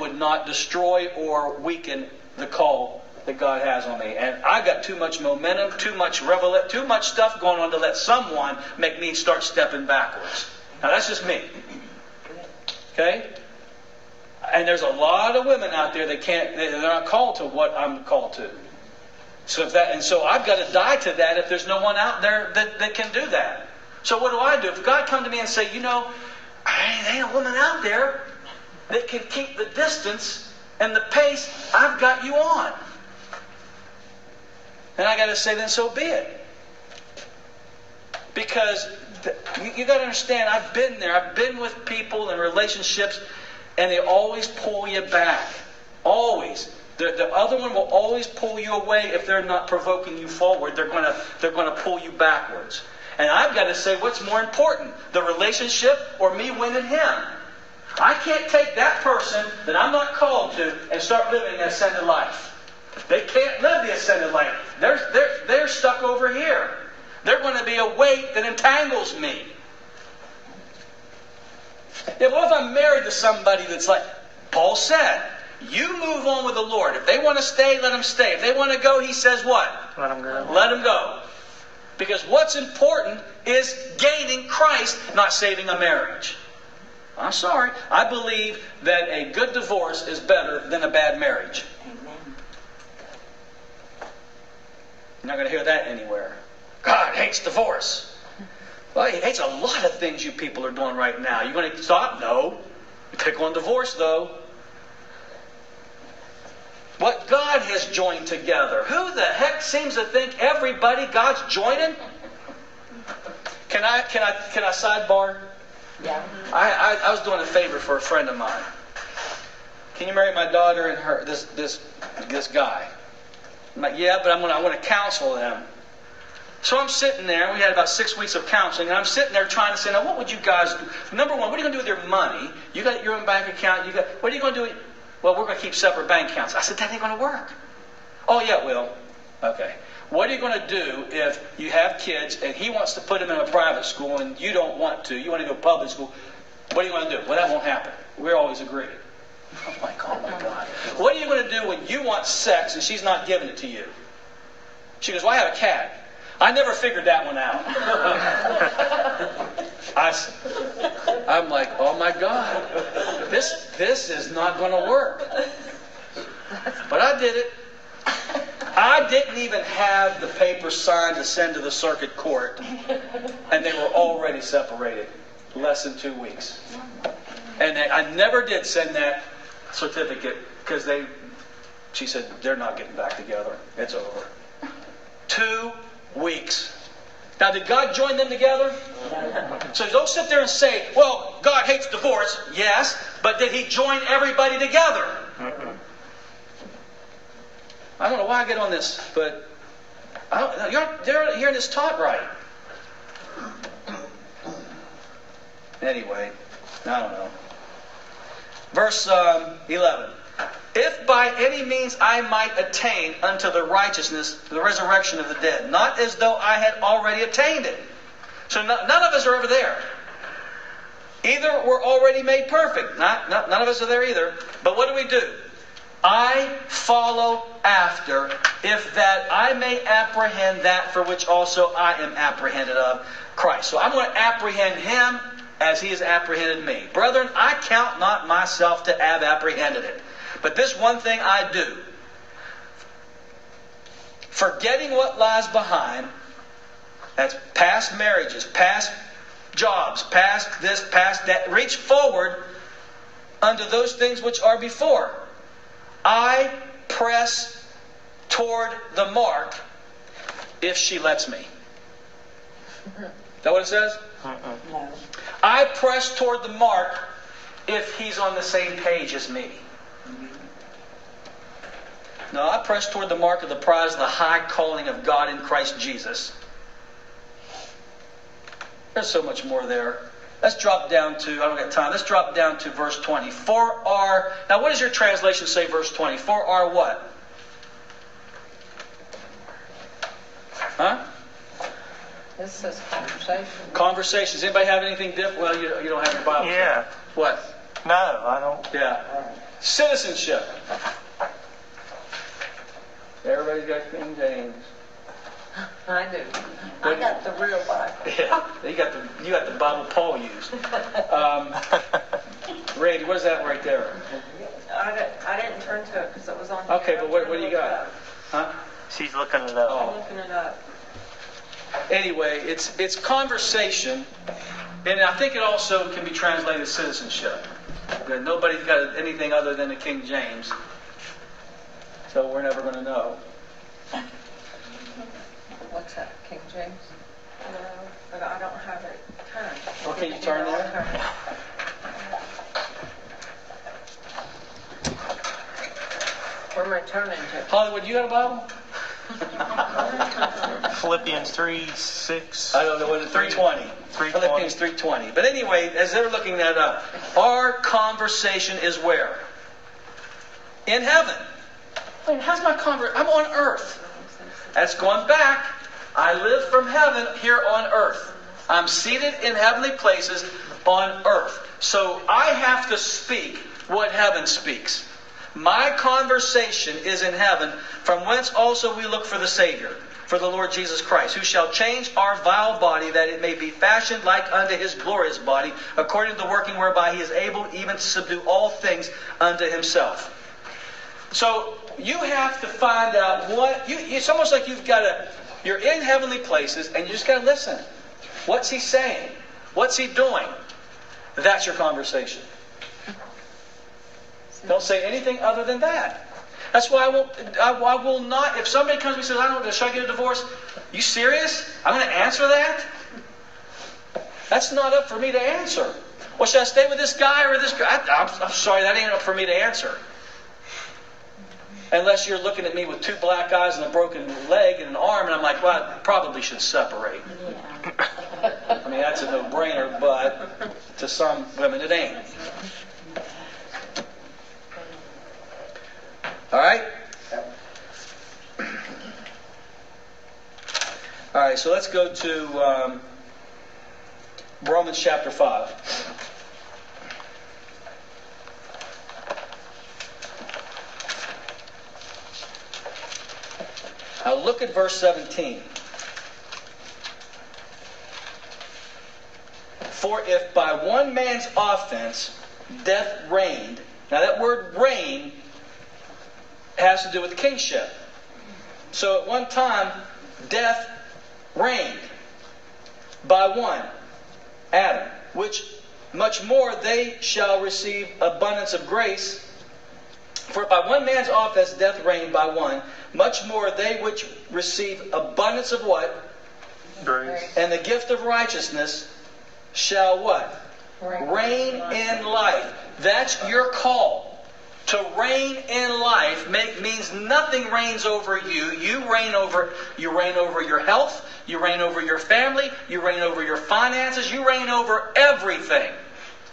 would not destroy or weaken the call that God has on me. And I got too much momentum, too much revelation, too much stuff going on to let someone make me start stepping backwards. Now that's just me. Okay? And there's a lot of women out there they're not called to what I'm called to. So I've got to die to that if there's no one out there that can do that. So what do I do? If God come to me and say, there ain't a woman out there that can keep the distance and the pace I've got you on. And I got to say, then so be it. Because you got to understand, I've been there. I've been with people in relationships and they always pull you back. Always. The other one will always pull you away if they're not provoking you forward. They're going to pull you backwards. And I've got to say, what's more important, the relationship or me winning him? I can't take that person that I'm not called to and start living an ascended life. They can't live the ascended life. They're stuck over here. They're going to be a weight that entangles me. Yeah, what if I'm married to somebody that's like Paul said? You move on with the Lord. If they want to stay, let them stay. If they want to go, he says what? Let them go. Let them go. Because what's important is gaining Christ, not saving a marriage. I'm sorry. I believe that a good divorce is better than a bad marriage. Amen. You're not going to hear that anywhere. God hates divorce. Well, that's a lot of things you people are doing right now. You going to stop? No. You pick on divorce, though. What God has joined together. Who the heck seems to think everybody God's joining? Can I sidebar? Yeah. I was doing a favor for a friend of mine. Can you marry my daughter and her this guy? I'm like, yeah, but I want to counsel them. So I'm sitting there. We had about 6 weeks of counseling, and I'm sitting there trying to say, now, what would you guys do? Number one, what are you going to do with your money? You got your own bank account. What are you going to do? Well, we're going to keep separate bank accounts. I said, that ain't going to work. Oh, yeah, it will. Okay. What are you going to do if you have kids and he wants to put them in a private school and you don't want to? You want to go to public school. What are you going to do? Well, that won't happen. We're always agreed. I'm like, oh, my God. What are you going to do when you want sex and she's not giving it to you? She goes, well, I have a cat. I never figured that one out. I'm like, oh, my God. This is not going to work. But I did it. I didn't even have the paper signed to send to the circuit court. And they were already separated. Less than 2 weeks. And I never did send that certificate because she said, they're not getting back together. It's over. 2 weeks. Now, did God join them together? So don't sit there and say, well, God hates divorce. Yes, but did He join everybody together? I don't know why I get on this, but they're hearing this taught right. Anyway, I don't know. Verse 11. If by any means I might attain unto the righteousness, the resurrection of the dead, not as though I had already attained it. So none of us are ever there. Either we're already made perfect. None of us are there either. But what do? I follow after, if that I may apprehend that for which also I am apprehended of Christ. So I'm going to apprehend Him as He has apprehended me. Brethren, I count not myself to have apprehended it. But this one thing I do, forgetting what lies behind, that's past marriages, past jobs, past this, past that, reach forward unto those things which are before. I press toward the mark if she lets me. Is that what it says? No. I press toward the mark if he's on the same page as me. No, I press toward the mark of the prize of the high calling of God in Christ Jesus. There's so much more there. Let's drop down to, I don't got time, let's drop down to verse 20. For our, now what does your translation say, verse 20? For our what? Huh? This says conversations. Conversations. Anybody have anything different? Well, you don't have your Bible. Yeah. Stuff. What? No, I don't. Yeah. Citizenship. Everybody's got King James. I do. I got the real Bible. Yeah, you got the Bible Paul used. Randy, what is that right there? I didn't turn to it because it was on. Okay, but what do you got? Huh? She's looking it up. Oh. I'm looking it up. Anyway, it's conversation, and I think it also can be translated citizenship. Nobody's got anything other than the King James. So we're never going to know. What's that, King James? No, but I don't have it turned. Well, can you turn there? Where am I turning to? Hollywood, you got a Bible? Philippians 3:6. I don't know what it is. 3:20. Philippians 3:20. But anyway, as they're looking that up, our conversation is where? In heaven. Wait, how's my conversation? I'm on earth. That's going back. I live from heaven here on earth. I'm seated in heavenly places on earth. So I have to speak what heaven speaks. My conversation is in heaven, from whence also we look for the Savior, for the Lord Jesus Christ, who shall change our vile body, that it may be fashioned like unto His glorious body, according to the working whereby He is able even to subdue all things unto Himself. So you have to find out what. It's almost like you've got to. You're in heavenly places, and you just got to listen. What's he saying? What's he doing? That's your conversation. Don't say anything other than that. That's why I will not, if somebody comes to me and says, I don't know, should I get a divorce? You serious? I'm going to answer that? That's not up for me to answer. Well, should I stay with this guy or this girl? I'm sorry, that ain't up for me to answer. Unless you're looking at me with two black eyes and a broken leg and an arm, and I'm like, well, I probably should separate. Yeah. I mean, that's a no-brainer, but to some women it ain't. All right? All right, so let's go to Romans chapter 5. Now look at verse 17. For if by one man's offense death reigned. Now that word reign has to do with kingship. So at one time, death reigned by one, Adam, which much more they shall receive abundance of grace. For by one man's offense death reigned by one, much more they which receive abundance of what? Grace. And the gift of righteousness shall what? Reign in life. That's your call. To reign in life means nothing reigns over you. You reign over your health. You reign over your family. You reign over your finances. You reign over everything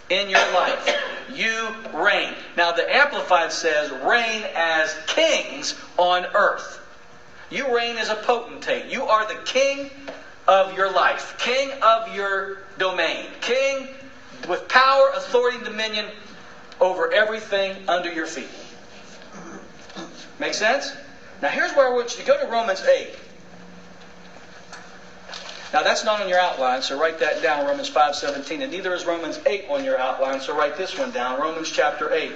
in your life. You reign. Now the Amplified says, reign as kings on earth. You reign as a potentate. You are the king of your life. King of your domain. King with power, authority, and dominion over everything under your feet. Make sense? Now here's where I want you to go to Romans 8. Now that's not on your outline, so write that down, Romans 5:17. And neither is Romans 8 on your outline, so write this one down, Romans chapter 8.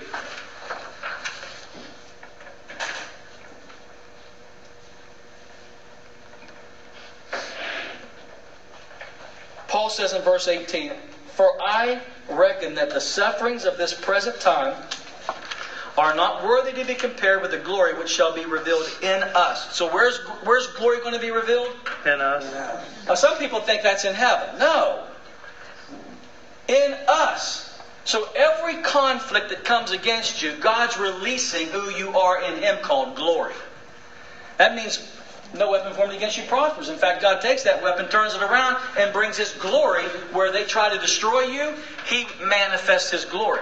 Paul says in verse 18, for I reckon that the sufferings of this present time are not worthy to be compared with the glory which shall be revealed in us. So where's glory going to be revealed? In us. Now, some people think that's in heaven. No. In us. So every conflict that comes against you, God's releasing who you are in Him called glory. That means no weapon formed against you prospers. In fact, God takes that weapon, turns it around, and brings His glory where they try to destroy you. He manifests His glory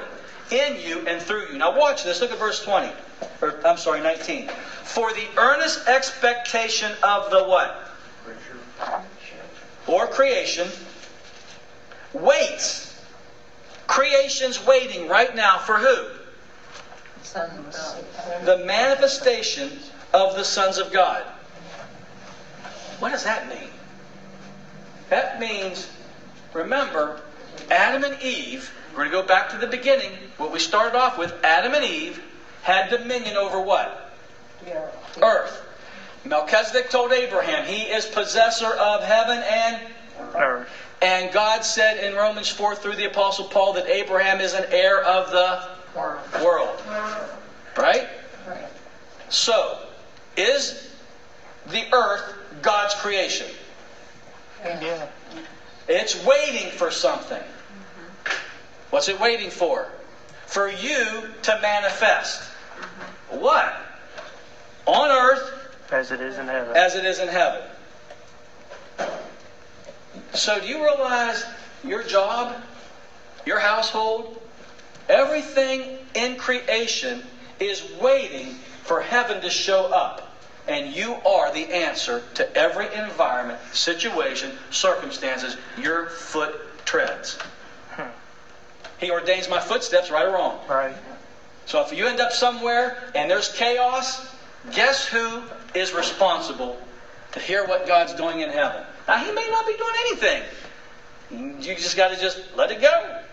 in you and through you. Now watch this. Look at verse 20. Or, I'm sorry, 19. For the earnest expectation of the what? Or creation waits. Creation's waiting right now for who? The manifestation of the sons of God. What does that mean? That means, remember, Adam and Eve, we're going to go back to the beginning, what we started off with, Adam and Eve had dominion over what? Yeah. Earth. Melchizedek told Abraham, he is possessor of heaven and earth. And God said in Romans 4 through the Apostle Paul that Abraham is an heir of the world. Right? Right. So, is the earth God's creation? Yeah. It's waiting for something. What's it waiting for? For you to manifest. What? On earth as it is in heaven. As it is in heaven. So do you realize your job, your household, everything in creation is waiting for heaven to show up? And you are the answer to every environment, situation, circumstances your foot treads. He ordains my footsteps, right or wrong. Right. So if you end up somewhere and there's chaos, guess who is responsible to hear what God's doing in heaven? Now, He may not be doing anything. You just got to just let it go.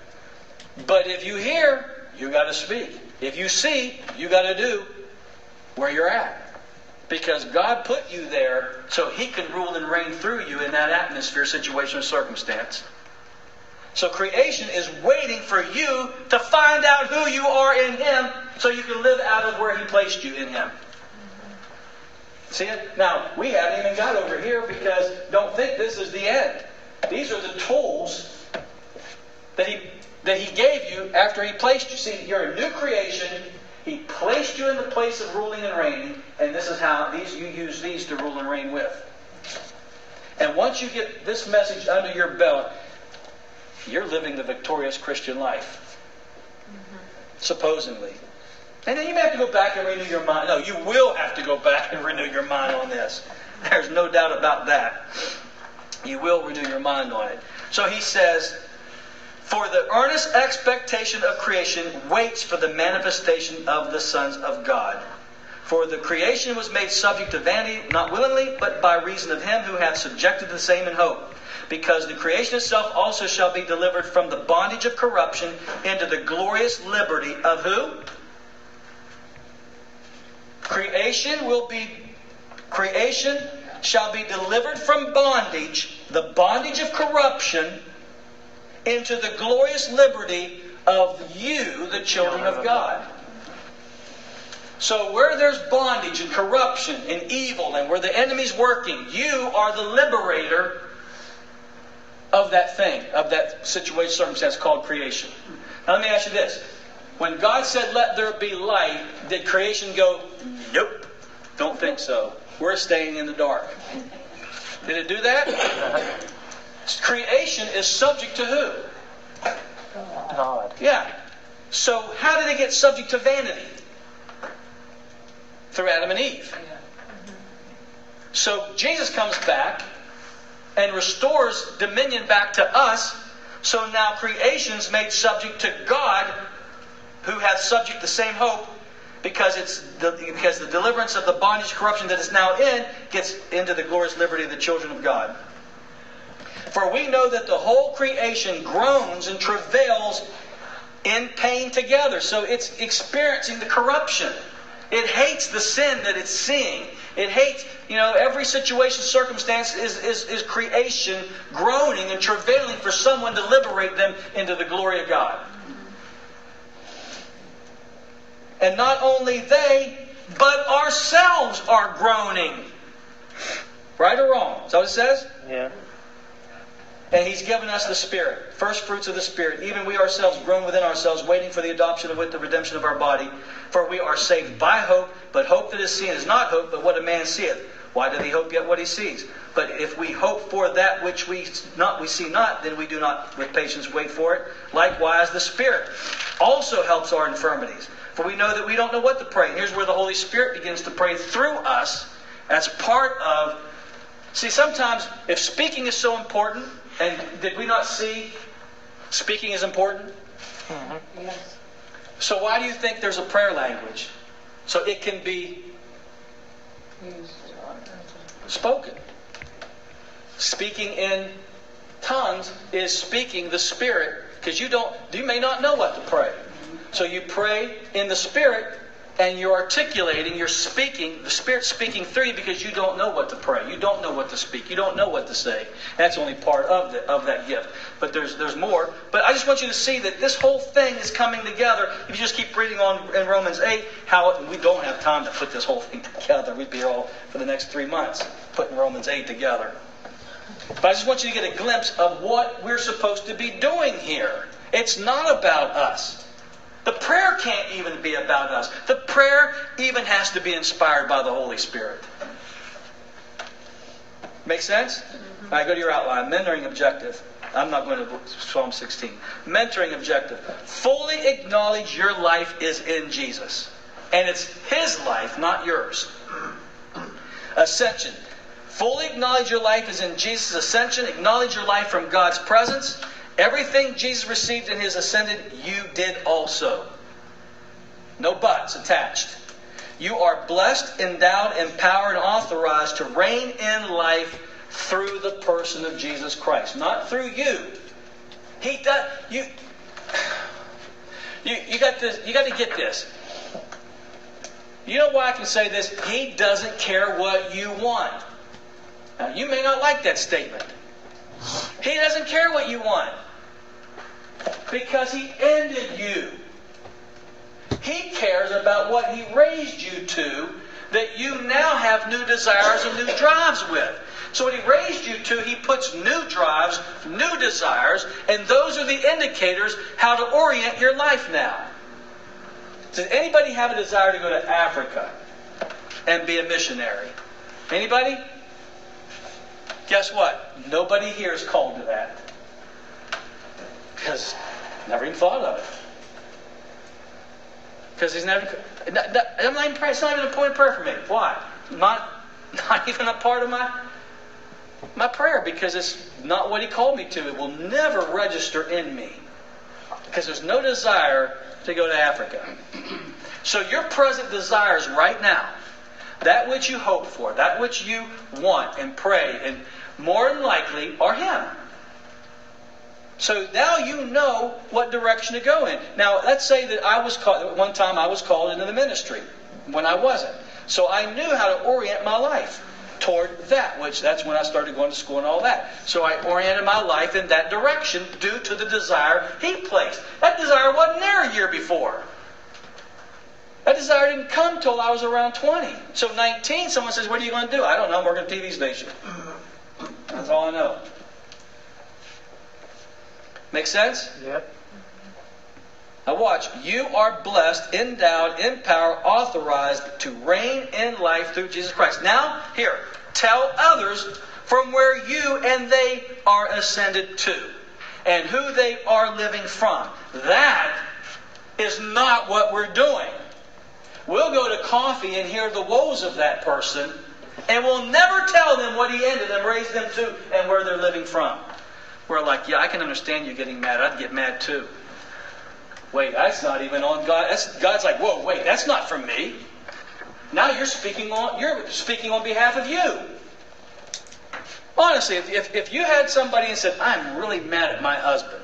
But if you hear, you got to speak. If you see, you got to do where you're at. because God put you there so He can rule and reign through you in that atmosphere, situation, or circumstance. So creation is waiting for you to find out who you are in Him so you can live out of where He placed you in Him. See it? Now, we haven't even got over here because don't think this is the end. These are the tools that He gave you after He placed you. See, you're a new creation. He placed you in the place of ruling and reigning, and this is how you use these to rule and reign with. And once you get this message under your belt, you're living the victorious Christian life. Supposedly. And then you may have to go back and renew your mind. No, you will have to go back and renew your mind on this. There's no doubt about that. You will renew your mind on it. So he says, for the earnest expectation of creation waits for the manifestation of the sons of God. For the creation was made subject to vanity, not willingly, but by reason of Him who hath subjected the same in hope. Because the creation itself also shall be delivered from the bondage of corruption into the glorious liberty of who? Creation shall be delivered from bondage, the bondage of corruption, into the glorious liberty of you, the children of God. So where there's bondage and corruption and evil and where the enemy's working, you are the liberator of that thing, of that situation, circumstance called creation. Now let me ask you this. When God said, let there be light, did creation go, nope, don't think so. We're staying in the dark. Did it do that? Creation is subject to who? God. Yeah. So how did it get subject to vanity? Through Adam and Eve. So Jesus comes back and restores dominion back to us. So now creation's made subject to God, who hath subject the same hope, because the deliverance of the bondage corruption that is now in gets into the glorious liberty of the children of God. For we know that the whole creation groans and travails in pain together. So it's experiencing the corruption. It hates the sin that it's seeing. It hates, every situation, circumstance is creation groaning and travailing for someone to liberate them into the glory of God. And not only they, but ourselves are groaning. Right or wrong? Is that what it says? Yeah. And He's given us the Spirit, first fruits of the Spirit. Even we ourselves groan within ourselves, waiting for the adoption of the redemption of our body. For we are saved by hope, but hope that is seen is not hope, but what a man seeth. Why doth he hope yet what he sees? But if we hope for that which we see not, then we do not with patience wait for it. Likewise, the Spirit also helps our infirmities. For we know that we don't know what to pray. And here's where the Holy Spirit begins to pray through us as part of... See, sometimes if speaking is so important... And did we not see speaking is important? Mm-hmm. Yes. So why do you think there's a prayer language? So it can be spoken. Speaking in tongues is speaking the Spirit, because you may not know what to pray. So you pray in the Spirit and you're articulating, you're speaking, the Spirit's speaking through you because you don't know what to pray. You don't know what to speak. You don't know what to say. That's only part of that gift. But there's more. But I just want you to see that this whole thing is coming together. If you just keep reading on in Romans 8, we don't have time to put this whole thing together. We'd be all for the next 3 months putting Romans 8 together. But I just want you to get a glimpse of what we're supposed to be doing here. It's not about us. The prayer can't even be about us. The prayer even has to be inspired by the Holy Spirit. Make sense? All right, go to your outline. Mentoring objective. I'm not going to Psalm 16. Mentoring objective. Fully acknowledge your life is in Jesus. And it's His life, not yours. Ascension. Fully acknowledge your life is in Jesus' ascension. Acknowledge your life from God's presence. Everything Jesus received in His ascended, you did also. No buts attached. You are blessed, endowed, empowered, and authorized to reign in life through the person of Jesus Christ. Not through you. He does. You got this. You got to get this. You know why I can say this? He doesn't care what you want. Now, you may not like that statement. He doesn't care what you want because he ended you. He cares about what he raised you to, that you now have new desires and new drives with. So what he raised you to, he puts new drives, new desires, and those are the indicators how to orient your life now. Does anybody have a desire to go to Africa and be a missionary? Anybody? Guess what? Nobody here is called to that. Because never even thought of it. Because he's never... It's not even a point of prayer for me. Why? Not even a part of my prayer, because it's not what he called me to. It will never register in me. Because there's no desire to go to Africa. So your present desires right now, that which you hope for, that which you want and pray, and more than likely are him. So now you know what direction to go in. Now, let's say that I was called, one time I was called into the ministry when I wasn't. So I knew how to orient my life toward that, which that's when I started going to school and all that. So I oriented my life in that direction due to the desire he placed. That desire wasn't there a year before. That desire didn't come until I was around 20. So 19, someone says, what are you going to do? I don't know. I'm working at a TV station. That's all I know. Make sense? Yep. Now watch. You are blessed, endowed, empowered, authorized to reign in life through Jesus Christ. Now, here, tell others from where you and they are ascended to and who they are living from. That is not what we're doing. We'll go to coffee and hear the woes of that person, and we'll never tell them what he ended and raised them to and where they're living from. We're like, yeah, I can understand you getting mad. I'd get mad too. Wait, that's not even on God. God's like, whoa, wait, that's not from me. Now you're speaking on behalf of you. Honestly, if you had somebody and said, I'm really mad at my husband.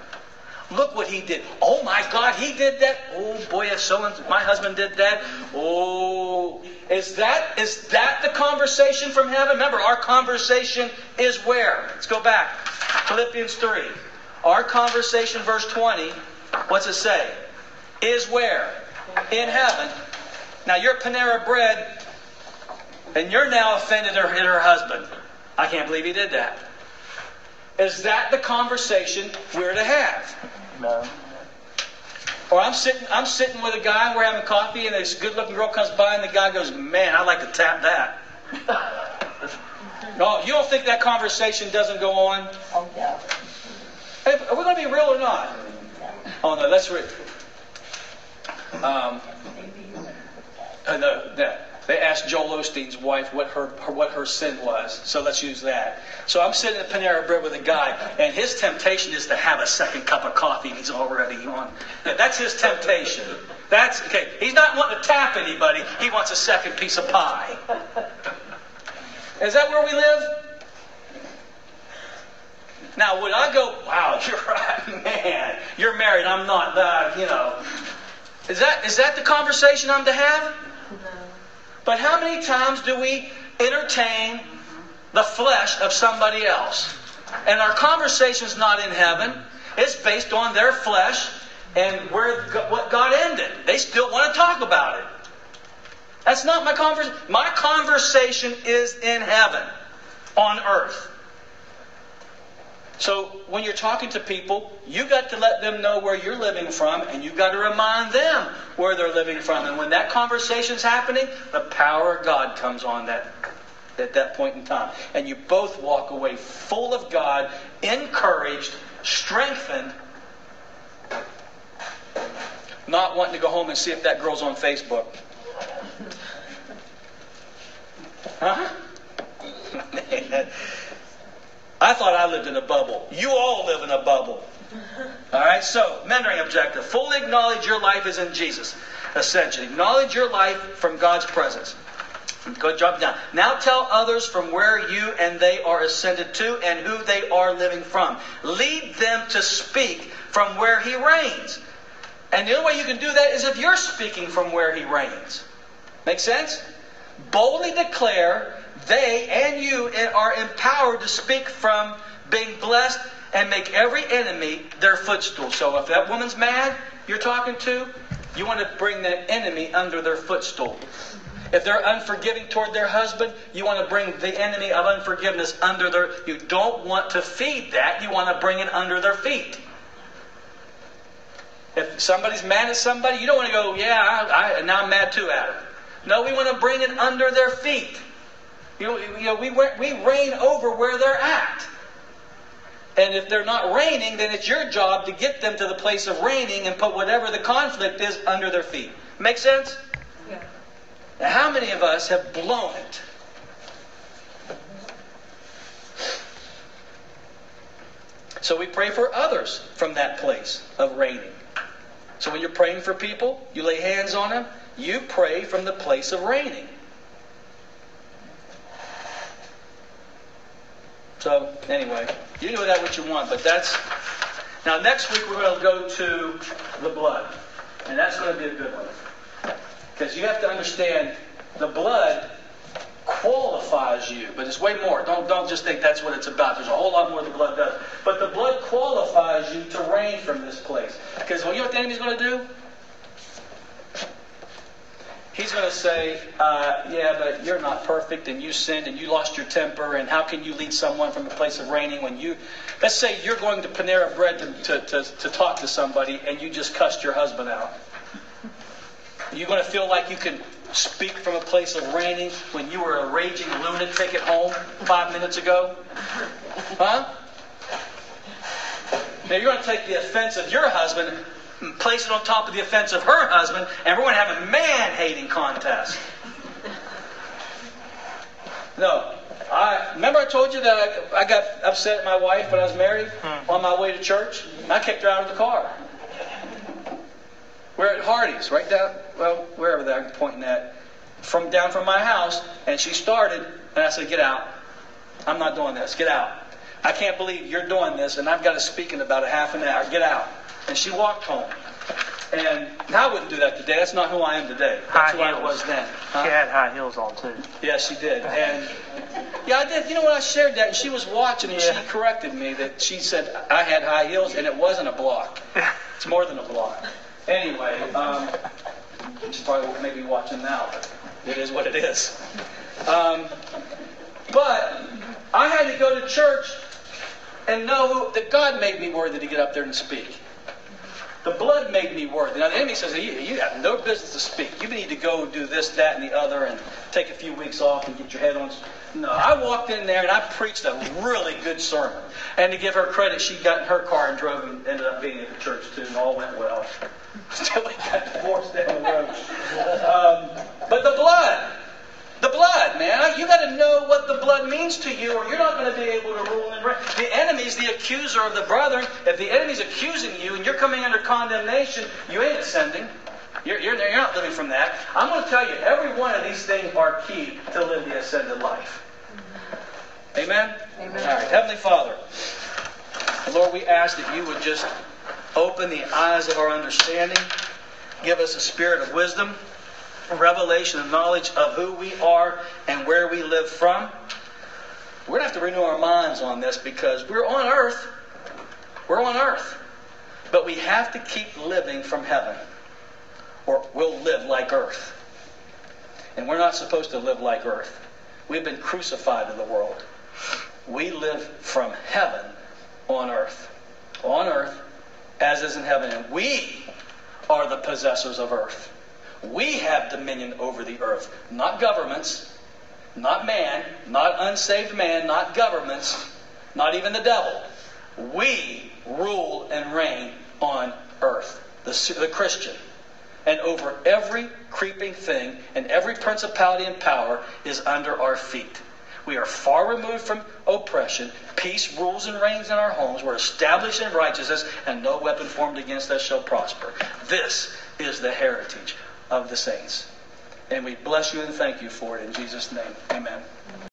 Look what he did. Oh my God, he did that. Oh boy, if so and my husband did that. Oh, is that the conversation from heaven? Remember, our conversation is where? Let's go back. Philippians 3. Our conversation, verse 20, what's it say? Is where? In heaven. Now you're Panera Bread, and you're now offended at her husband. I can't believe he did that. Is that the conversation we're to have? No. Or I'm sitting with a guy and we're having coffee and this good-looking girl comes by and the guy goes, man, I'd like to tap that. No, you don't think that conversation doesn't go on? Oh, yeah. Hey, are we going to be real or not? Yeah. Oh, no, let's read. They asked Joel Osteen's wife what her sin was. So let's use that. So I'm sitting at Panera Bread with a guy, and his temptation is to have a second cup of coffee. He's already on. That's his temptation. That's okay. He's not wanting to tap anybody. He wants a second piece of pie. Is that where we live? Now, would I go, wow, you're right, man. You're married. I'm not. Is that the conversation I'm to have? No. But how many times do we entertain the flesh of somebody else? And our conversation's not in heaven. It's based on their flesh and what God ended. They still want to talk about it. That's not my conversation. My conversation is in heaven, on earth. So when you're talking to people, you got to let them know where you're living from, and you've got to remind them where they're living from. And when that conversation's happening, the power of God comes on that at that point in time. And you both walk away full of God, encouraged, strengthened, not wanting to go home and see if that girl's on Facebook. Huh? I thought I lived in a bubble. You all live in a bubble. All right, so mentoring objective. Fully acknowledge your life is in Jesus. Essentially, acknowledge your life from God's presence. Go drop down. Now tell others from where you and they are ascended to and who they are living from. Lead them to speak from where he reigns. And the only way you can do that is if you're speaking from where he reigns. Make sense? Boldly declare they and you are empowered to speak from being blessed and make every enemy their footstool. So if that woman's mad you're talking to, you want to bring that enemy under their footstool. If they're unforgiving toward their husband, you want to bring the enemy of unforgiveness under their... You don't want to feed that. You want to bring it under their feet. If somebody's mad at somebody, you don't want to go, yeah, now I'm mad too at him. No, we want to bring it under their feet. We reign over where they're at. And if they're not reigning, then it's your job to get them to the place of reigning and put whatever the conflict is under their feet. Make sense? Yeah. Now, how many of us have blown it? So we pray for others from that place of reigning. So when you're praying for people, you lay hands on them, you pray from the place of reigning. So anyway, you do that what you want, but that's... Now next week we're going to go to the blood. And that's going to be a good one. Because you have to understand, the blood qualifies you, but it's way more. Don't just think that's what it's about. There's a whole lot more the blood does. But the blood qualifies you to reign from this place. Because you know what the enemy's going to do? He's going to say, yeah, but you're not perfect, and you sinned, and you lost your temper, and how can you lead someone from a place of reigning when you... Let's say you're going to Panera Bread to talk to somebody, and you just cussed your husband out. You're going to feel like you can speak from a place of reigning when you were a raging lunatic at home 5 minutes ago? Huh? Now you're going to take the offense of your husband and place it on top of the offense of her husband, and we're going to have a man-hating contest. No. Remember I told you that I got upset at my wife when I was married on my way to church? I kicked her out of the car. We're at Hardee's, right down, well, wherever that I'm pointing at, down from my house, and she started, and I said, get out. I'm not doing this. Get out. I can't believe you're doing this, and I've got to speak in about a half an hour. Get out. And she walked home. And I wouldn't do that today. That's not who I am today. That's who I was then. Huh? She had high heels on, too. Yeah, she did. And yeah, I did. You know what? I shared that, and she was watching, and she corrected me that she said I had high heels, and it wasn't a block. It's more than a block. Anyway, she's probably maybe watching now, but it is what it is. But I had to go to church and know that God made me worthy to get up there and speak. The blood made me worthy. Now the enemy says, you have no business to speak. You need to go do this, that, and the other, and take a few weeks off and get your head on. No, I walked in there and I preached a really good sermon. And to give her credit, she got in her car and drove and ended up being at the church too, and all went well. Until we got divorced down the road. But the blood, man, you got to know what the blood means to you, or you're not going to be able to rule and reign. The enemy's the accuser of the brethren. If the enemy's accusing you and you're coming under condemnation, you ain't ascending. You're not living from that. I'm going to tell you, every one of these things are key to live the ascended life. Amen? Amen. All right, Heavenly Father, Lord, we ask that you would just open the eyes of our understanding. Give us a spirit of wisdom, revelation, and knowledge of who we are and where we live from. We're going to have to renew our minds on this because we're on earth. We're on earth. But we have to keep living from heaven, or we'll live like earth. And we're not supposed to live like earth. We've been crucified to the world. We live from heaven on earth. On earth, as is in heaven. And we are the possessors of earth. We have dominion over the earth. Not governments, not man, not unsaved man, not governments, not even the devil. We rule and reign on earth, the Christian. And over every creeping thing and every principality and power is under our feet. We are far removed from oppression. Peace rules and reigns in our homes. We're established in righteousness, and no weapon formed against us shall prosper. This is the heritage of the saints. And we bless you and thank you for it in Jesus' name. Amen.